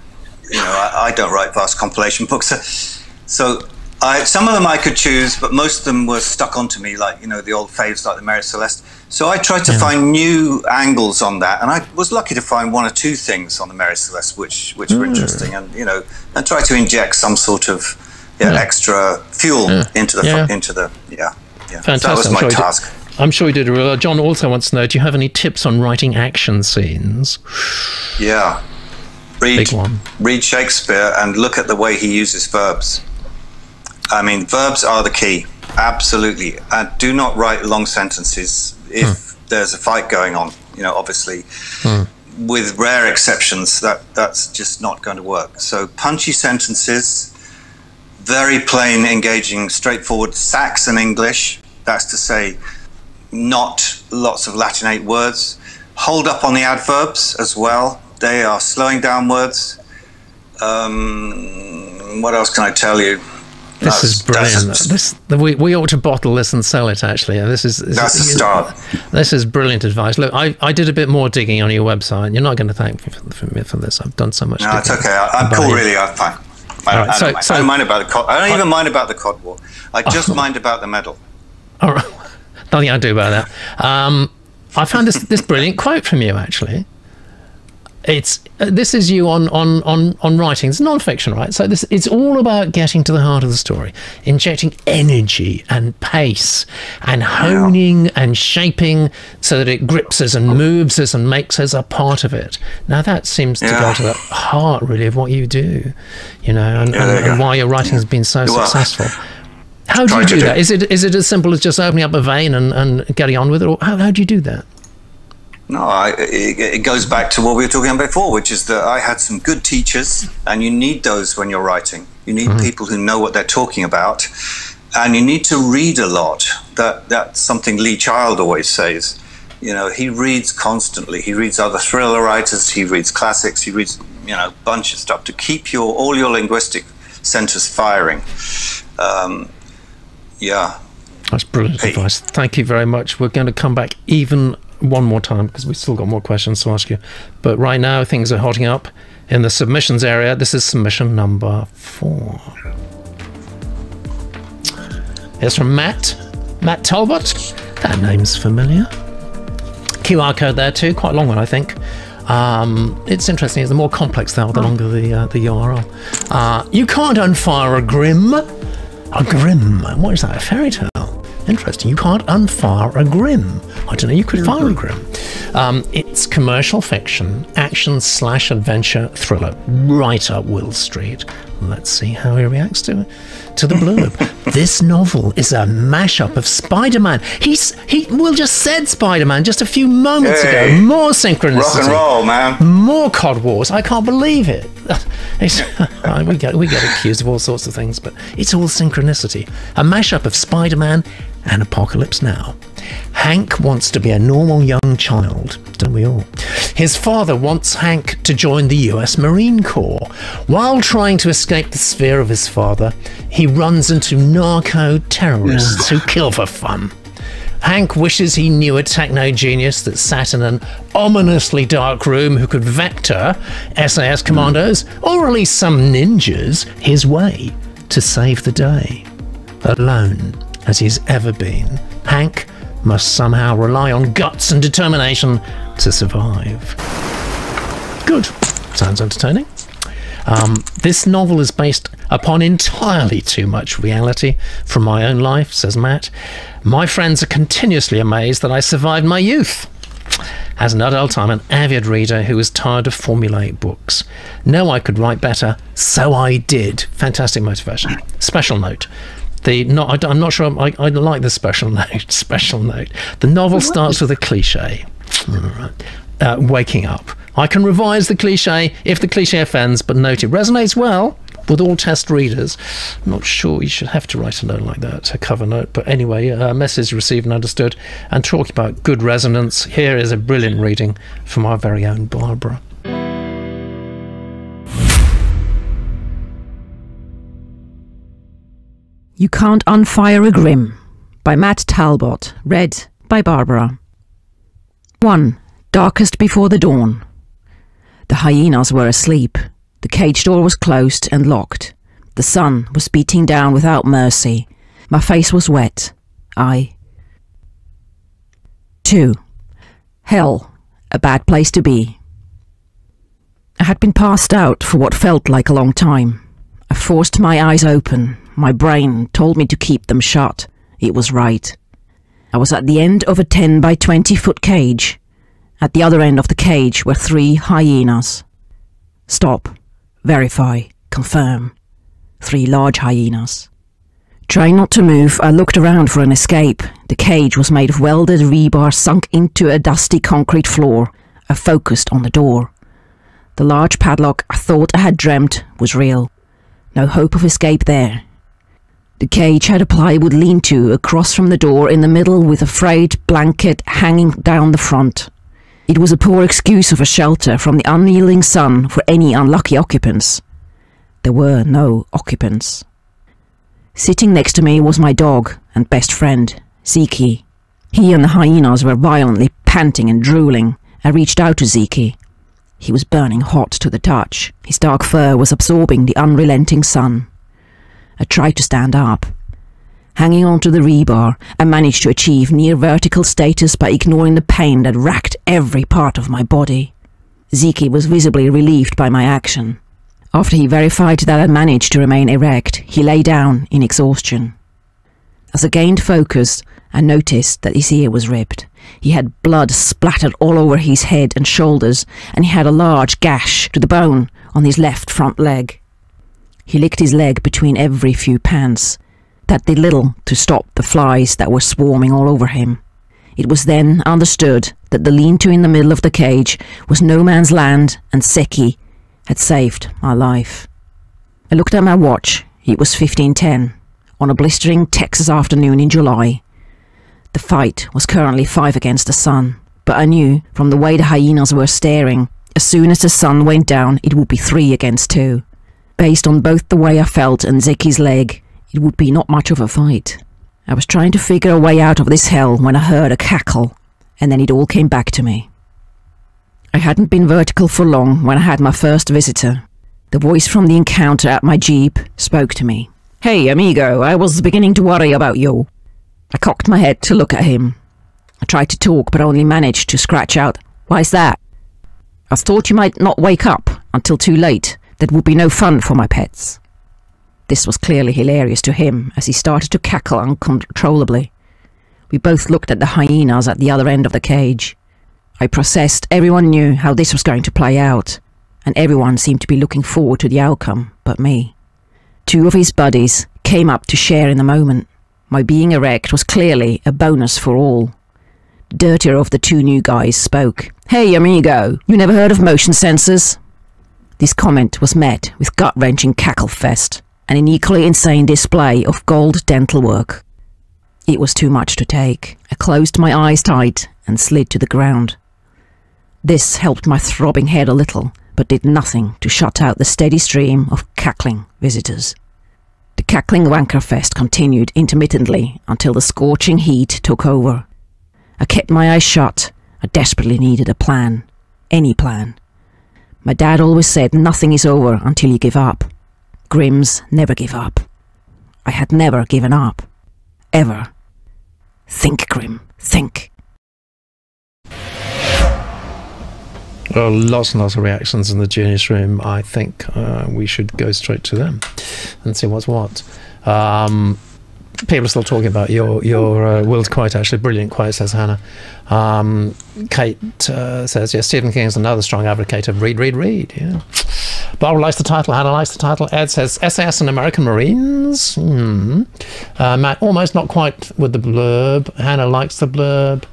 you know, I don't write vast compilation books, so some of them I could choose, but most of them were stuck onto me, like, you know, the old faves like the Mary Celeste. So I tried to find new angles on that, and I was lucky to find 1 or 2 things on the Mary Celeste which were interesting, and you know, and try to inject some sort of extra fuel into the fantastic. So that was my task. I'm sure you did. John also wants to know, do you have any tips on writing action scenes? Yeah. Read Shakespeare and look at the way he uses verbs. I mean, verbs are the key. Absolutely. And do not write long sentences if there's a fight going on, you know, obviously. with rare exceptions, that's just not going to work. So punchy sentences, very plain, engaging, straightforward Saxon English, that's to say not lots of Latinate words. Hold up on the adverbs as well. They are slowing down words. What else can I tell you? This is brilliant. We ought to bottle this and sell it, actually. That's a start. This is brilliant advice. Look, I did a bit more digging on your website, and you're not going to thank me for this. I've done so much digging. No, it's okay. I'm cool, really. I'm fine. I don't mind about the cod. I don't even mind about the Cod War. I just mind about the medal. All right. Nothing I do about that. I found this brilliant quote from you, actually. This is you on writing. It's non-fiction, right? So it's all about getting to the heart of the story, injecting energy and pace and honing and shaping so that it grips us and moves us and makes us a part of it. Now that seems to go to the heart, really, of what you do, you know, and why your writing has been so successful. How do you do that? Is it as simple as just opening up a vein and getting on with it, or how do you do that? No, it goes back to what we were talking about before, which is that I had some good teachers, and you need those when you're writing. You need people who know what they're talking about, and you need to read a lot. That's something Lee Child always says. You know, he reads constantly. He reads other thriller writers. He reads classics. He reads, you know, a bunch of stuff to keep all your linguistic centers firing. Yeah. That's brilliant advice. Thank you very much. We're going to come back even one more time because we've still got more questions to ask you. But right now, things are hotting up in the submissions area. This is submission number 4. It's from Matt Talbot. That name's familiar. QR code there too. Quite a long one, I think. It's interesting. The more complex they are, the longer the URL. You can't unfire a Grimm. A Grimm. What is that? A fairy tale? Interesting. You can't unfire a Grimm. I don't know. You could fire a Grimm. It's commercial fiction, action/adventure thriller, right up Will Street. Let's see how he reacts to the blurb. This novel is a mashup of Spider-Man. Will just said Spider-Man just a few moments ago. More synchronicity. Rock and roll, man. More Cod Wars. I can't believe it. We get accused of all sorts of things, but it's all synchronicity. A mashup of Spider-Man and Apocalypse Now. Hank wants to be a normal young child, don't we all? His father wants Hank to join the US Marine Corps. While trying to escape the sphere of his father, he runs into narco-terrorists who kill for fun. Hank wishes he knew a techno-genius that sat in an ominously dark room who could vector SAS commandos, or at least some ninjas, his way to save the day. Alone as he's ever been, Hank must somehow rely on guts and determination to survive. Good. Sounds entertaining. This novel is based upon entirely too much reality from my own life, says Matt. My friends are continuously amazed that I survived my youth. As an adult, I'm an avid reader who is tired of formulaic books. No, I could write better, so I did. Fantastic motivation. Special note. I'm not sure I like the special note. The novel starts with a cliche. Waking up. I can revise the cliche if the cliche offends, but note it resonates well with all test readers. I'm not sure you should have to write a note like that, a cover note. But anyway, message received and understood. And talking about good resonance, here is a brilliant reading from our very own Barbara. You Can't Unfire a Grimm by Matt Talbot, read by Barbara. 1. Darkest before the dawn. The hyenas were asleep. The cage door was closed and locked. The sun was beating down without mercy. My face was wet. 2. Hell, a bad place to be. I had been passed out for what felt like a long time. I forced my eyes open. My brain told me to keep them shut. It was right. I was at the end of a 10-by-20-foot cage. At the other end of the cage were 3 hyenas. Stop. Verify. Confirm. 3 large hyenas. Trying not to move, I looked around for an escape. The cage was made of welded rebar sunk into a dusty concrete floor. I are focused on the door. The large padlock I thought I had dreamt was real. No hope of escape there. The cage had a plywood lean-to across from the door in the middle with a frayed blanket hanging down the front. It was a poor excuse of a shelter from the unyielding sun for any unlucky occupants. There were no occupants. Sitting next to me was my dog and best friend, Ziki. He and the hyenas were violently panting and drooling. I reached out to Ziki. He was burning hot to the touch. His dark fur was absorbing the unrelenting sun. I tried to stand up. Hanging onto the rebar, I managed to achieve near-vertical status by ignoring the pain that racked every part of my body. Ziki was visibly relieved by my action. After he verified that I managed to remain erect, he lay down in exhaustion. As I gained focus, I noticed that his ear was ripped. He had blood splattered all over his head and shoulders, and he had a large gash to the bone on his left front leg. He licked his leg between every few pants. That did little to stop the flies that were swarming all over him. It was then understood that the lean-to in the middle of the cage was no man's land, and Zeki had saved my life. I looked at my watch. It was 15:10, on a blistering Texas afternoon in July. The fight was currently 5 against the sun, but I knew from the way the hyenas were staring, as soon as the sun went down it would be 3 against 2. Based on both the way I felt and Zeki's leg, it would be not much of a fight. I was trying to figure a way out of this hell when I heard a cackle, and then it all came back to me. I hadn't been vertical for long when I had my first visitor. The voice from the encounter at my jeep spoke to me. "Hey, amigo, I was beginning to worry about you." I cocked my head to look at him. I tried to talk, but only managed to scratch out, "Why's that?" "I thought you might not wake up until too late. That would be no fun for my pets." This was clearly hilarious to him, as he started to cackle uncontrollably. We both looked at the hyenas at the other end of the cage. I processed everyone knew how this was going to play out, and everyone seemed to be looking forward to the outcome but me. 2 of his buddies came up to share in the moment. My being erect was clearly a bonus for all. The dirtier of the 2 new guys spoke. "Hey, amigo, you never heard of motion sensors?" This comment was met with gut-wrenching cackle fest and an equally insane display of gold dental work. It was too much to take. I closed my eyes tight and slid to the ground. This helped my throbbing head a little, but did nothing to shut out the steady stream of cackling visitors. The cackling wankerfest continued intermittently until the scorching heat took over. I kept my eyes shut. I desperately needed a plan. Any plan. My dad always said nothing is over until you give up. Grimms never give up. I had never given up. Ever. Think, Grimm, think. Well, lots and lots of reactions in the Genius Room. I think we should go straight to them and see what's what. People are still talking about your Will's quote, actually. Brilliant quote, says Hannah. Kate says, yes, Stephen King is another strong advocate of read, read, read. Yeah. Barbara likes the title. Hannah likes the title. Ed says, SAS and American Marines. Matt, almost not quite with the blurb. Hannah likes the blurb.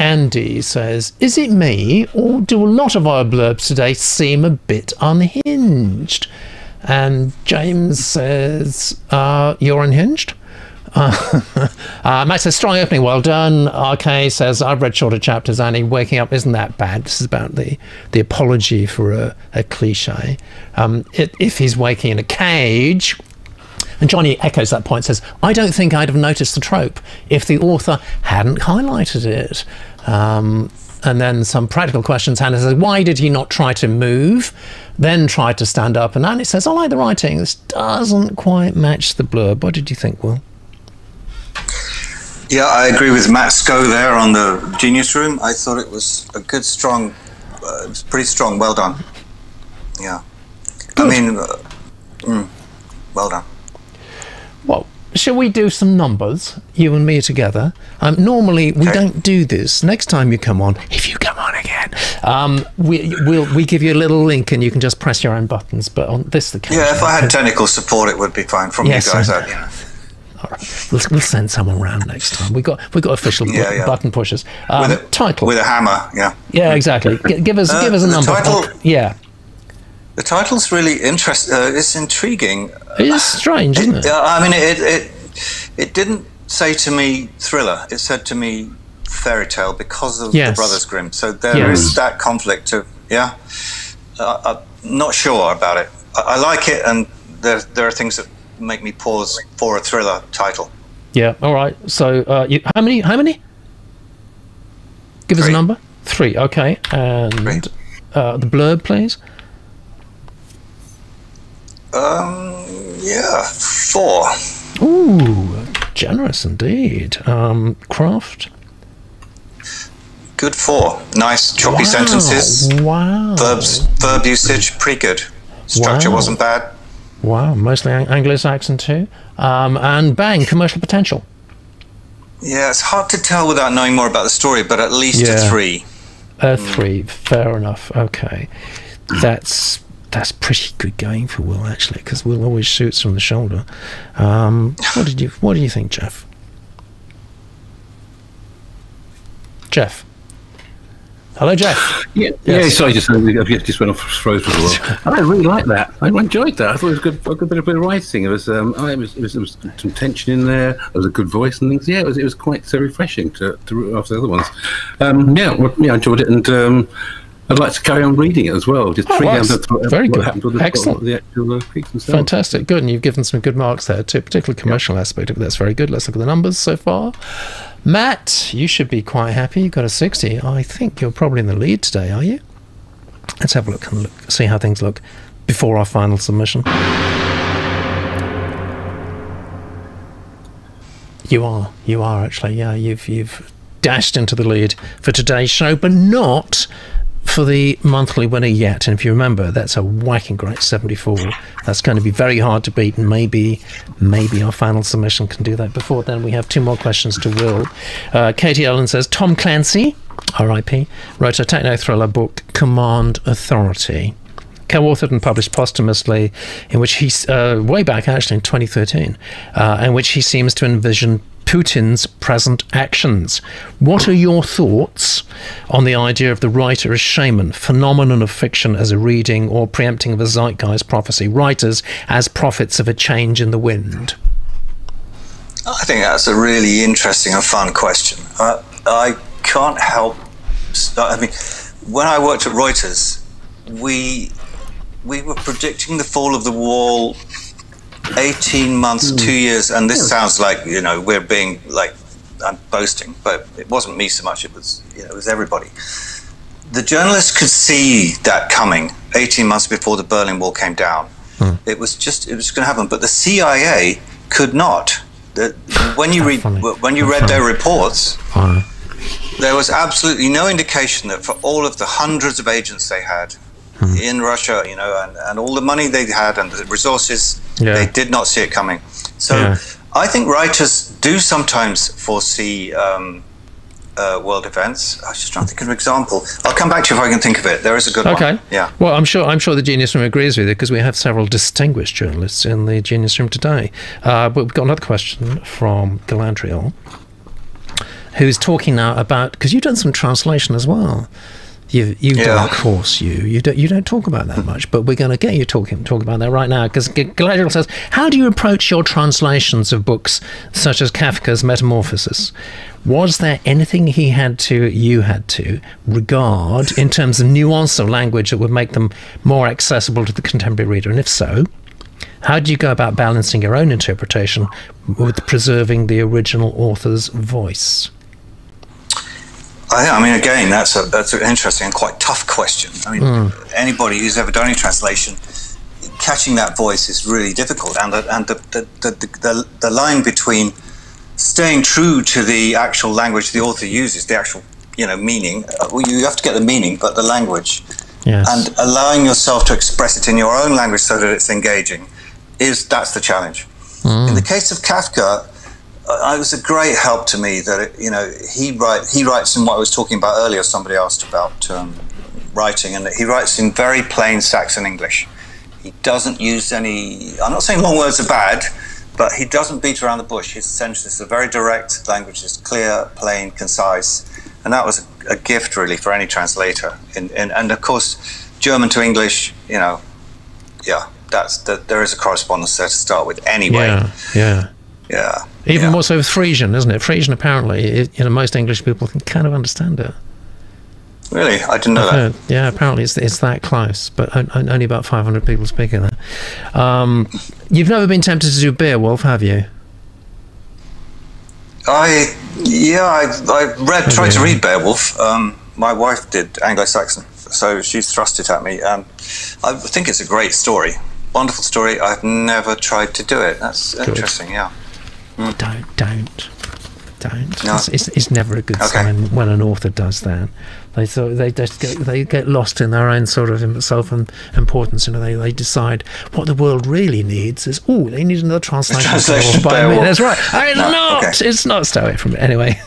Andy says, is it me, or do a lot of our blurbs today seem a bit unhinged? And James says, you're unhinged? Matt says, strong opening, well done. RK says, I've read shorter chapters, Annie. Waking up isn't that bad. This is about the apology for a cliche. If he's waking in a cage. And Johnny echoes that point, says, I don't think I'd have noticed the trope if the author hadn't highlighted it. And then some practical questions. Hannah says, why did he not try to move, then try to stand up? And Annie says, I like the writing. This doesn't quite match the blurb. What did you think, Will? Yeah, I agree with Matt Scoe there on the Genius Room. I thought it was a good, strong, pretty strong. Well done. Yeah. Good. I mean, well done. Well, shall we do some numbers, you and me together? Normally we don't do this. Next time you come on, if you come on again, we give you a little link and you can just press your own buttons. But on this occasion, yeah, if I had technical support, it would be fine from you guys. All right, we'll send someone round next time. We got official button pushers. Title with a hammer. Yeah. Yeah, exactly. Give us a number. Title, yeah. The title's really interesting. It's intriguing. It's strange, isn't it? I mean, it didn't say to me thriller. It said to me fairy tale because of the Brothers Grimm. So there is that conflict of I'm not sure about it. I like it, and there are things that make me pause for a thriller title. Yeah. All right. So how many? Give us a number. 3. Okay. And the blurb, please. 4. Ooh, generous indeed. Craft. Good 4. Nice choppy sentences. Wow. Verb usage pretty good. Structure wasn't bad. Wow, mostly Anglo-Saxon too. And bang, commercial potential. Yeah, it's hard to tell without knowing more about the story, but at least a 3. A 3, fair enough. Okay, that's pretty good going for Will, actually, because Will always shoots from the shoulder. What do you think, Jeff? Jeff. Hello, Jeff. Yeah, sorry, I just went off froze for a while. I really like that. I enjoyed that. I thought it was a good bit of writing. It was, there was some tension in there. There was a good voice and things. Yeah, it was quite so refreshing to root after the other ones. I enjoyed it, and I'd like to carry on reading it as well. Just very good. Excellent. The actual piece and stuff. Fantastic. Good, and you've given some good marks there too, particularly commercial aspect of it. That's very good. Let's look at the numbers so far. Matt, you should be quite happy. You got a 60. I think you're probably in the lead today, are you? Let's have a look and see how things look before our final submission. You are actually. Yeah, you've dashed into the lead for today's show, but not for the monthly winner yet. And if you remember, that's a whacking great 74. That's going to be very hard to beat, and maybe our final submission can do that before then. We have 2 more questions to Will. Katie Ellen says Tom Clancy, RIP, wrote a techno thriller book, Command Authority, co-authored and published posthumously, in which he's way back actually in 2013, in which he seems to envision Putin's present actions. What are your thoughts on the idea of the writer as shaman, phenomenon of fiction as a reading or preempting of a zeitgeist prophecy, writers as prophets of a change in the wind? I think that's a really interesting and fun question. I can't help. I mean, when I worked at Reuters, we were predicting the fall of the wall 18 months, 2 years, and this sounds like, we're being like, I'm boasting, but it wasn't me so much, it was, it was everybody. The journalists could see that coming 18 months before the Berlin Wall came down. It was going to happen, but the CIA could not. When you read their reports, there was absolutely no indication that for all of the hundreds of agents they had in Russia, and all the money they had and the resources, they did not see it coming. So I think writers do sometimes foresee world events. I was just trying to think of an example. I'll come back to you if I can think of it. There is a good one. Okay. Yeah. Well, I'm sure the Genius Room agrees with you, because we have several distinguished journalists in the Genius Room today. But we've got another question from Galantriel, who's talking now about, because you've done some translation as well. You've done a course. You don't talk about that much, but we're going to get you talk about that right now, because Galadriel says, how do you approach your translations of books such as Kafka's Metamorphosis? Was there anything you had to regard in terms of nuance of language that would make them more accessible to the contemporary reader? And if so, how do you go about balancing your own interpretation with preserving the original author's voice? I mean, again, that's an interesting and quite tough question. I mean, anybody who's ever done any translation, catching that voice is really difficult. And the line between staying true to the actual language the author uses, the actual meaning. Well, you have to get the meaning, but the language, and allowing yourself to express it in your own language so that it's engaging, that's the challenge. In the case of Kafka, it was a great help to me that he writes in what I was talking about earlier. Somebody asked about writing, and he writes in very plain Saxon English. He doesn't use any. I'm not saying long words are bad, But he doesn't beat around the bush. His sentences are very direct, language is clear, plain, concise. And that was a gift, really, for any translator. And of course, German to English, you know, yeah, there is a correspondence there to start with anyway. Yeah. Even more so with Frisian, isn't it? Frisian, apparently, you know, most English people can kind of understand it. Really? I didn't know that. Yeah, apparently it's that close, but only about 500 people speak of that. You've never been tempted to do beer, Wolf, have you? I tried to read Beowulf. My wife did Anglo-Saxon, so she thrust it at me. I think it's a great story, wonderful story. I've never tried to do it. That's good. Interesting. Yeah. Mm. Don't. No. It's never a good sign when an author does that. They just get lost in their own sort of self-importance. You know, they decide what the world really needs is, oh, they need another translation by me. That's right. It's not. Stay away from it. Anyway,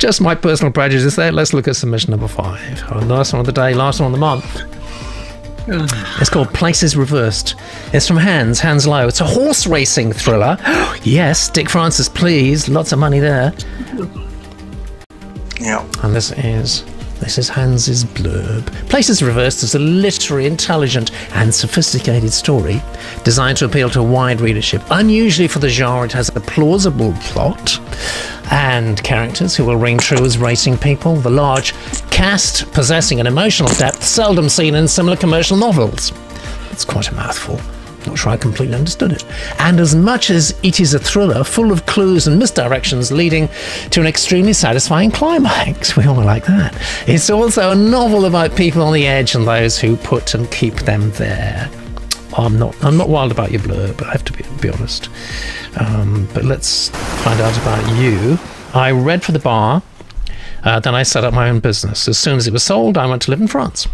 just my personal prejudice there. Let's look at submission number 5. Our last one of the day, last one of the month. It's called Places Reversed. It's from Hans Lowe. It's a horse racing thriller. Yes, Dick Francis, please. Lots of money there. Yeah. And this is Hans's blurb. Places Reversed is a literary, intelligent and sophisticated story designed to appeal to a wide readership. Unusually for the genre, it has a plausible plot and characters who will ring true as racing people, the large cast possessing an emotional depth seldom seen in similar commercial novels. It's quite a mouthful. Not sure I completely understood it. And as much as it is a thriller full of clues and misdirections leading to an extremely satisfying climax, we all like that, it's also a novel about people on the edge and those who put and keep them there. I'm not wild about your blurb, but I have to be honest. But let's find out about you. I read for the bar, then I set up my own business. As soon as it was sold, I went to live in France,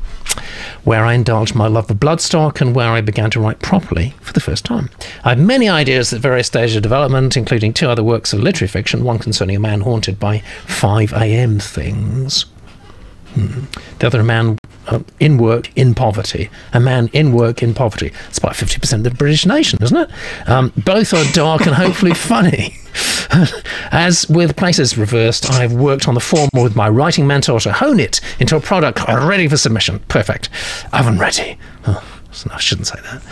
where I indulged my love of bloodstock and where I began to write properly for the first time. I had many ideas at various stages of development, including 2 other works of literary fiction, one concerning a man haunted by 5 AM things. The other, a man in work, in poverty. A man in work, in poverty. It's about 50% of the British nation, isn't it? Both are dark and hopefully funny. As with Places Reversed, I've worked on the form with my writing mentor to hone it into a product ready for submission. Perfect. Oven ready. Oh, I shouldn't say that.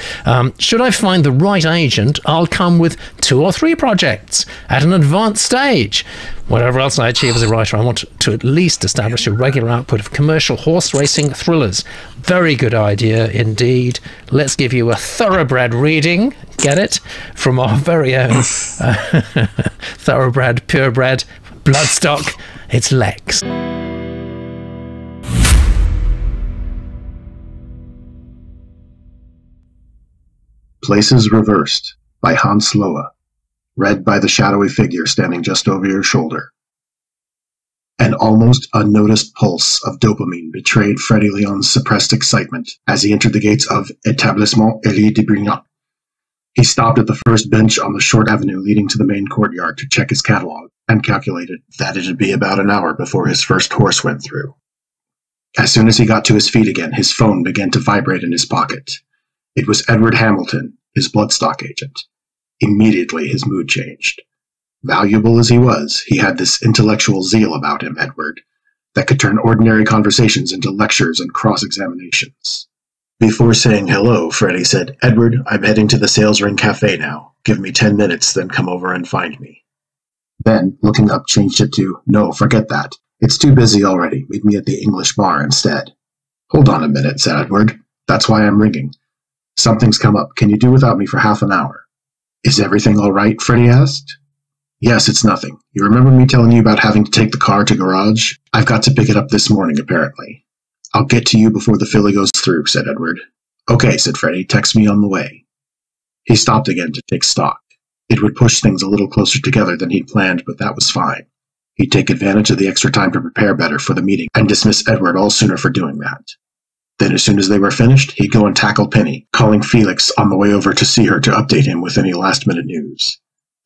Should I find the right agent, I'll come with 2 or 3 projects at an advanced stage. Whatever else I achieve as a writer, I want to at least establish a regular output of commercial horse racing thrillers. Very good idea indeed. Let's give you a thoroughbred reading, get it, from our very own thoroughbred, purebred, bloodstock. It's Lex. Places Reversed by Hans Lohe. Read by the shadowy figure standing just over your shoulder. An almost unnoticed pulse of dopamine betrayed Freddy Leon's suppressed excitement as he entered the gates of Établissement Elie de Brignac. He stopped at the first bench on the short avenue leading to the main courtyard to check his catalogue, and calculated that it'd be about an hour before his first horse went through. As soon as he got to his feet again, his phone began to vibrate in his pocket. It was Edward Hamilton, his bloodstock agent. Immediately his mood changed. Valuable as he was, he had this intellectual zeal about him, Edward, that could turn ordinary conversations into lectures and cross-examinations. Before saying hello, Freddy said, "Edward, I'm heading to the Sales Ring Cafe now. Give me 10 minutes, then come over and find me." Then, looking up, changed it to, "No, forget that. It's too busy already. Meet me at the English bar instead." "Hold on a minute," said Edward. "That's why I'm ringing. Something's come up. Can you do without me for half an hour?" "Is everything all right?" Freddy asked. "Yes, it's nothing. You remember me telling you about having to take the car to garage? I've got to pick it up this morning, apparently." "I'll get to you before the filly goes through," said Edward. "Okay," said Freddy. "Text me on the way." He stopped again to take stock. It would push things a little closer together than he'd planned, but that was fine. He'd take advantage of the extra time to prepare better for the meeting and dismiss Edward all sooner for doing that. Then as soon as they were finished, he'd go and tackle Penny, calling Felix on the way over to see her to update him with any last-minute news.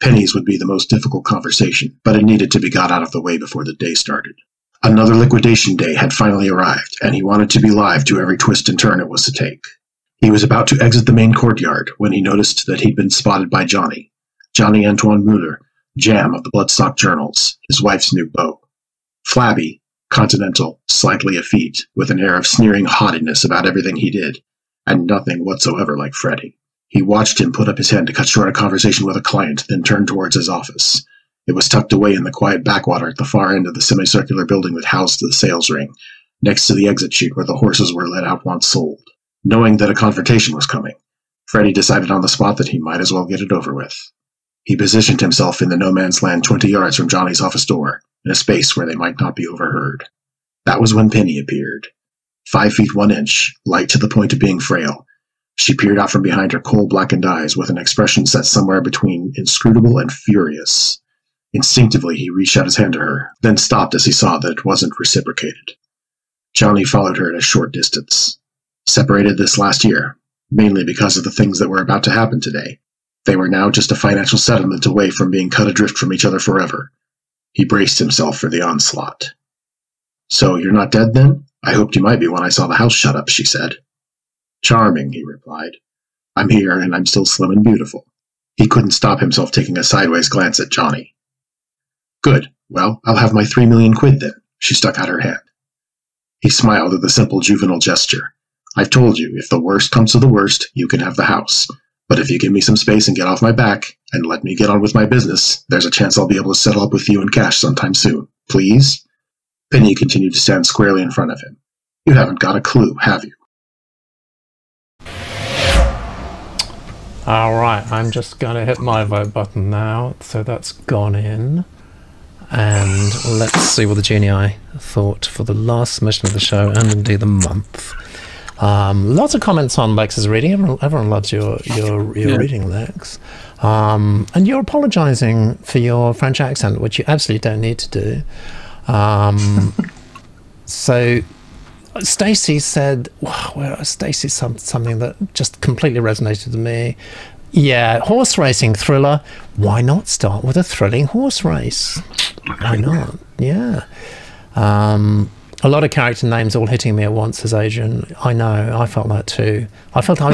Penny's would be the most difficult conversation, but it needed to be got out of the way before the day started. Another liquidation day had finally arrived, and he wanted to be live to every twist and turn it was to take. He was about to exit the main courtyard when he noticed that he'd been spotted by Johnny. Johnny Antoine Mueller, Jam of the Bloodstock Journals, his wife's new beau. Flabby, continental, slightly effete, with an air of sneering haughtiness about everything he did, and nothing whatsoever like Freddie. He watched him put up his hand to cut short a conversation with a client, then turned towards his office. It was tucked away in the quiet backwater at the far end of the semicircular building that housed the sales ring, next to the exit chute where the horses were let out once sold. Knowing that a confrontation was coming, Freddie decided on the spot that he might as well get it over with. He positioned himself in the no-man's land 20 yards from Johnny's office door, in a space where they might not be overheard. That was when Penny appeared. 5 feet 1 inch, light to the point of being frail. She peered out from behind her coal-blackened eyes with an expression set somewhere between inscrutable and furious. Instinctively, he reached out his hand to her, then stopped as he saw that it wasn't reciprocated. Johnny followed her at a short distance. Separated this last year, mainly because of the things that were about to happen today. They were now just a financial settlement away from being cut adrift from each other forever. He braced himself for the onslaught. "So you're not dead, then? I hoped you might be when I saw the house shut up," she said. "Charming," he replied. "I'm here, and I'm still slim and beautiful." He couldn't stop himself taking a sideways glance at Johnny. "Good. Well, I'll have my 3 million quid, then." She stuck out her hand. He smiled at the simple juvenile gesture. "I've told you, if the worst comes to the worst, you can have the house. But if you give me some space and get off my back, and let me get on with my business, there's a chance I'll be able to settle up with you in cash sometime soon. Please?" Penny continued to stand squarely in front of him. "You haven't got a clue, have you?" Alright, I'm just going to hit my vote button now, so that's gone in. And let's see what the genii thought for the last submission of the show, and indeed the month. Lots of comments on Lex's reading. Everyone loves your reading, Lex. And you're apologising for your French accent, which you absolutely don't need to do. So Stacey said, well, Stacey said something that just completely resonated with me. Yeah, horse racing thriller. Why not start with a thrilling horse race? Why not? Yeah. A lot of character names all hitting me at once as Adrian. I know, I felt that too. I felt I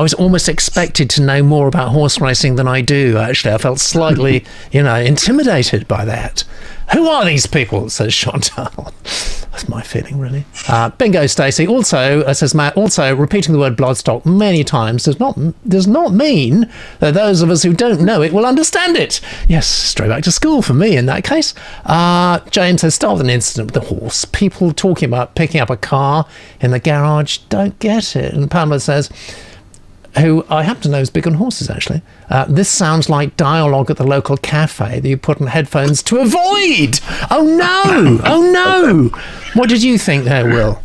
was almost expected to know more about horse racing than I do, actually. I felt slightly, you know, intimidated by that. "Who are these people?" says Chantal. That's my feeling, really. Bingo, Stacey. Also, says Matt, also repeating the word bloodstock many times does not mean that those of us who don't know it will understand it. Yes, straight back to school for me in that case. James says, start with an incident with the horse. People talking about picking up a car in the garage don't get it. And Pamela says, who I happen to know is big on horses, actually. This sounds like dialogue at the local cafe that you put on headphones to avoid. Oh, no. Oh, no. What did you think there, Will?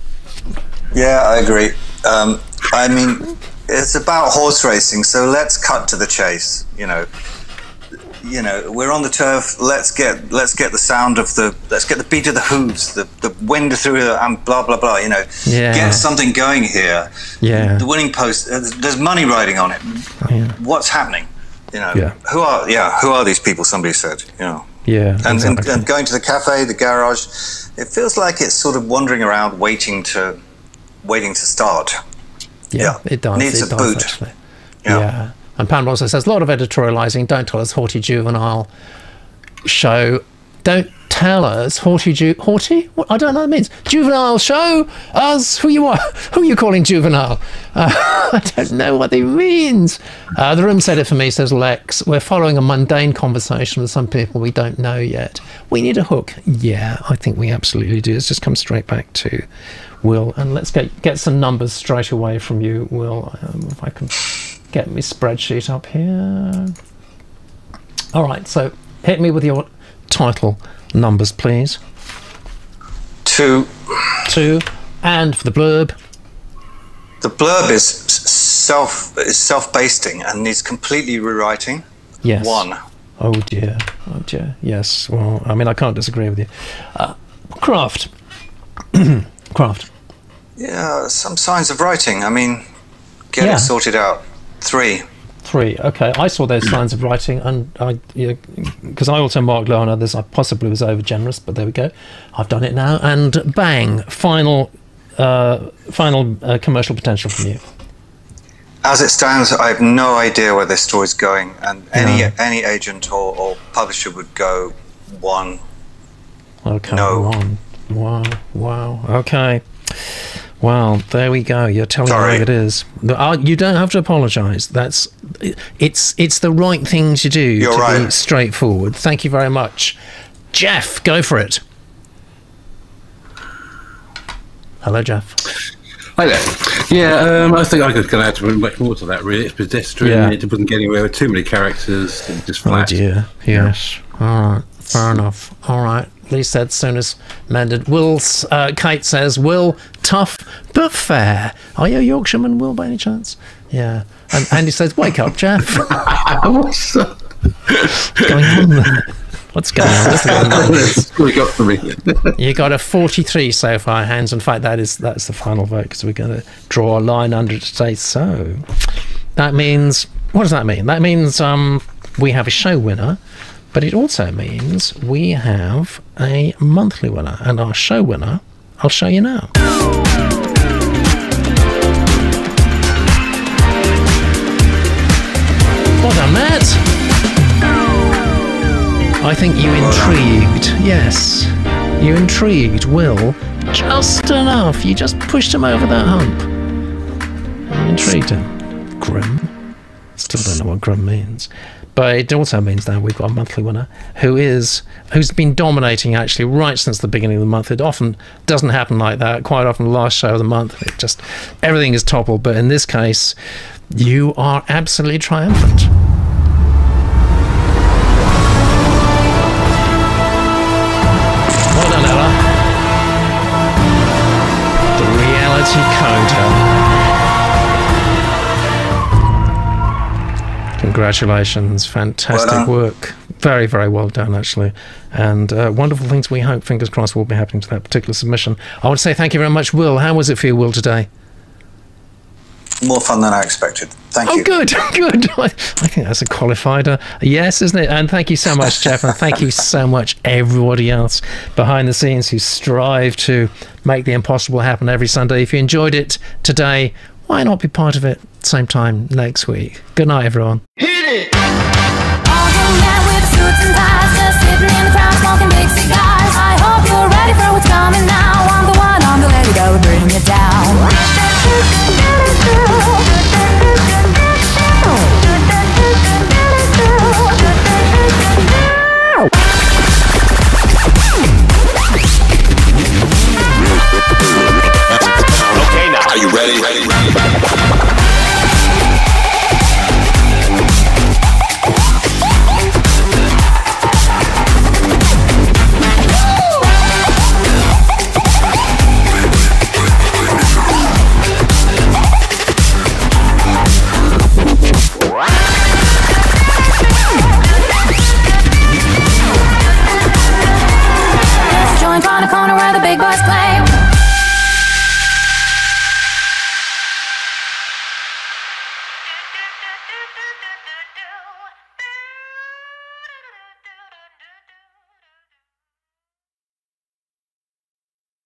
Yeah, I agree. I mean, it's about horse racing, so let's cut to the chase. You know, we're on the turf. Let's get the sound of the, let's get the beat of the hooves, the wind through the, and blah blah blah. You know, yeah. Get something going here. Yeah. The winning post. There's money riding on it. Yeah. What's happening? You know. Yeah. Who are these people? Somebody said. You know. Yeah. And, exactly. And going to the cafe, the garage. It feels like it's sort of wandering around, waiting to start. Yeah. It does. Needs it a does, boot. Actually. Yeah. Yeah. And Pam also says, a lot of editorialising. Don't tell us haughty juvenile show. Don't tell us haughty? What? I don't know what that means. Juvenile show us who you are. Who are you calling juvenile? I don't know what he means. The room said it for me, says Lex. We're following a mundane conversation with some people we don't know yet. We need a hook. Yeah, I think we absolutely do. Let's just come straight back to Will. And let's get some numbers straight away from you, Will, if I can... Get me spreadsheet up here. All right, so hit me with your title numbers, please. 2. 2. And for the blurb? The blurb is self-basting and needs completely rewriting. Yes. 1. Oh, dear. Oh, dear. Yes. Well, I mean, I can't disagree with you. Craft. Craft. Yeah, some signs of writing. I mean, get it sorted out. 3. 3. Okay, I saw those signs of writing, and because I also marked low on others, I possibly was over generous, but there we go. I've done it now, and bang! Final commercial potential from you. As it stands, I have no idea where this story's going, and any agent or publisher would go one. Okay. No. One. Wow. Wow. Okay. Well, there we go. You're telling me what it is. You don't have to apologise. That's it's the right thing to do. You're right. Be straightforward. Thank you very much, Jeff. Go for it. Hello, Jeff. Hi there. Yeah, I think I could add much more to that, really. It's pedestrian. Yeah. It doesn't get anywhere with too many characters. Just flat. Oh dear. Yes. Yeah. All right. Fair enough. All right. Lee said, soon as mended. Will, Kate says, Will, tough but fair. Are you a Yorkshireman, Will, by any chance? Yeah. And Andy says, wake up, Jeff. What's going on there? What's going on? You got a 43 so far, hands. In fact, that's the final vote, because we're going to draw a line under it today. So that means, what does that mean? That means we have a show winner. But it also means we have a monthly winner, and our show winner, I'll show you now. Well done, Matt. I think you intrigued, yes. You intrigued Will just enough. You just pushed him over that hump. You intrigued him. Grimm. Still don't know what Grimm means. But it also means that we've got a monthly winner who's been dominating, actually, right since the beginning of the month. It often doesn't happen like that. Quite often, the last show of the month, it just everything is toppled. But in this case, you are absolutely triumphant. Well done, Ella. The Reality Coder. Congratulations, fantastic work. Very, very well done, actually. And wonderful things we hope, fingers crossed, will be happening to that particular submission. I would say thank you very much, Will. How was it for you, Will, today? More fun than I expected. Thank you. Oh, good, good. I think that's a qualified yes, isn't it? And thank you so much, Jeff, and thank you so much, everybody else behind the scenes who strive to make the impossible happen every Sunday. If you enjoyed it today, why not be part of it same time next week? Good night, everyone. Hit it! All hung out with suits and ties, just sitting in the crowd, smoking big cigars. I hope you're ready for what's coming now. I'm the one, I'm the lady, go bring it down. Okay, now, are you ready? Corner where the big boys play.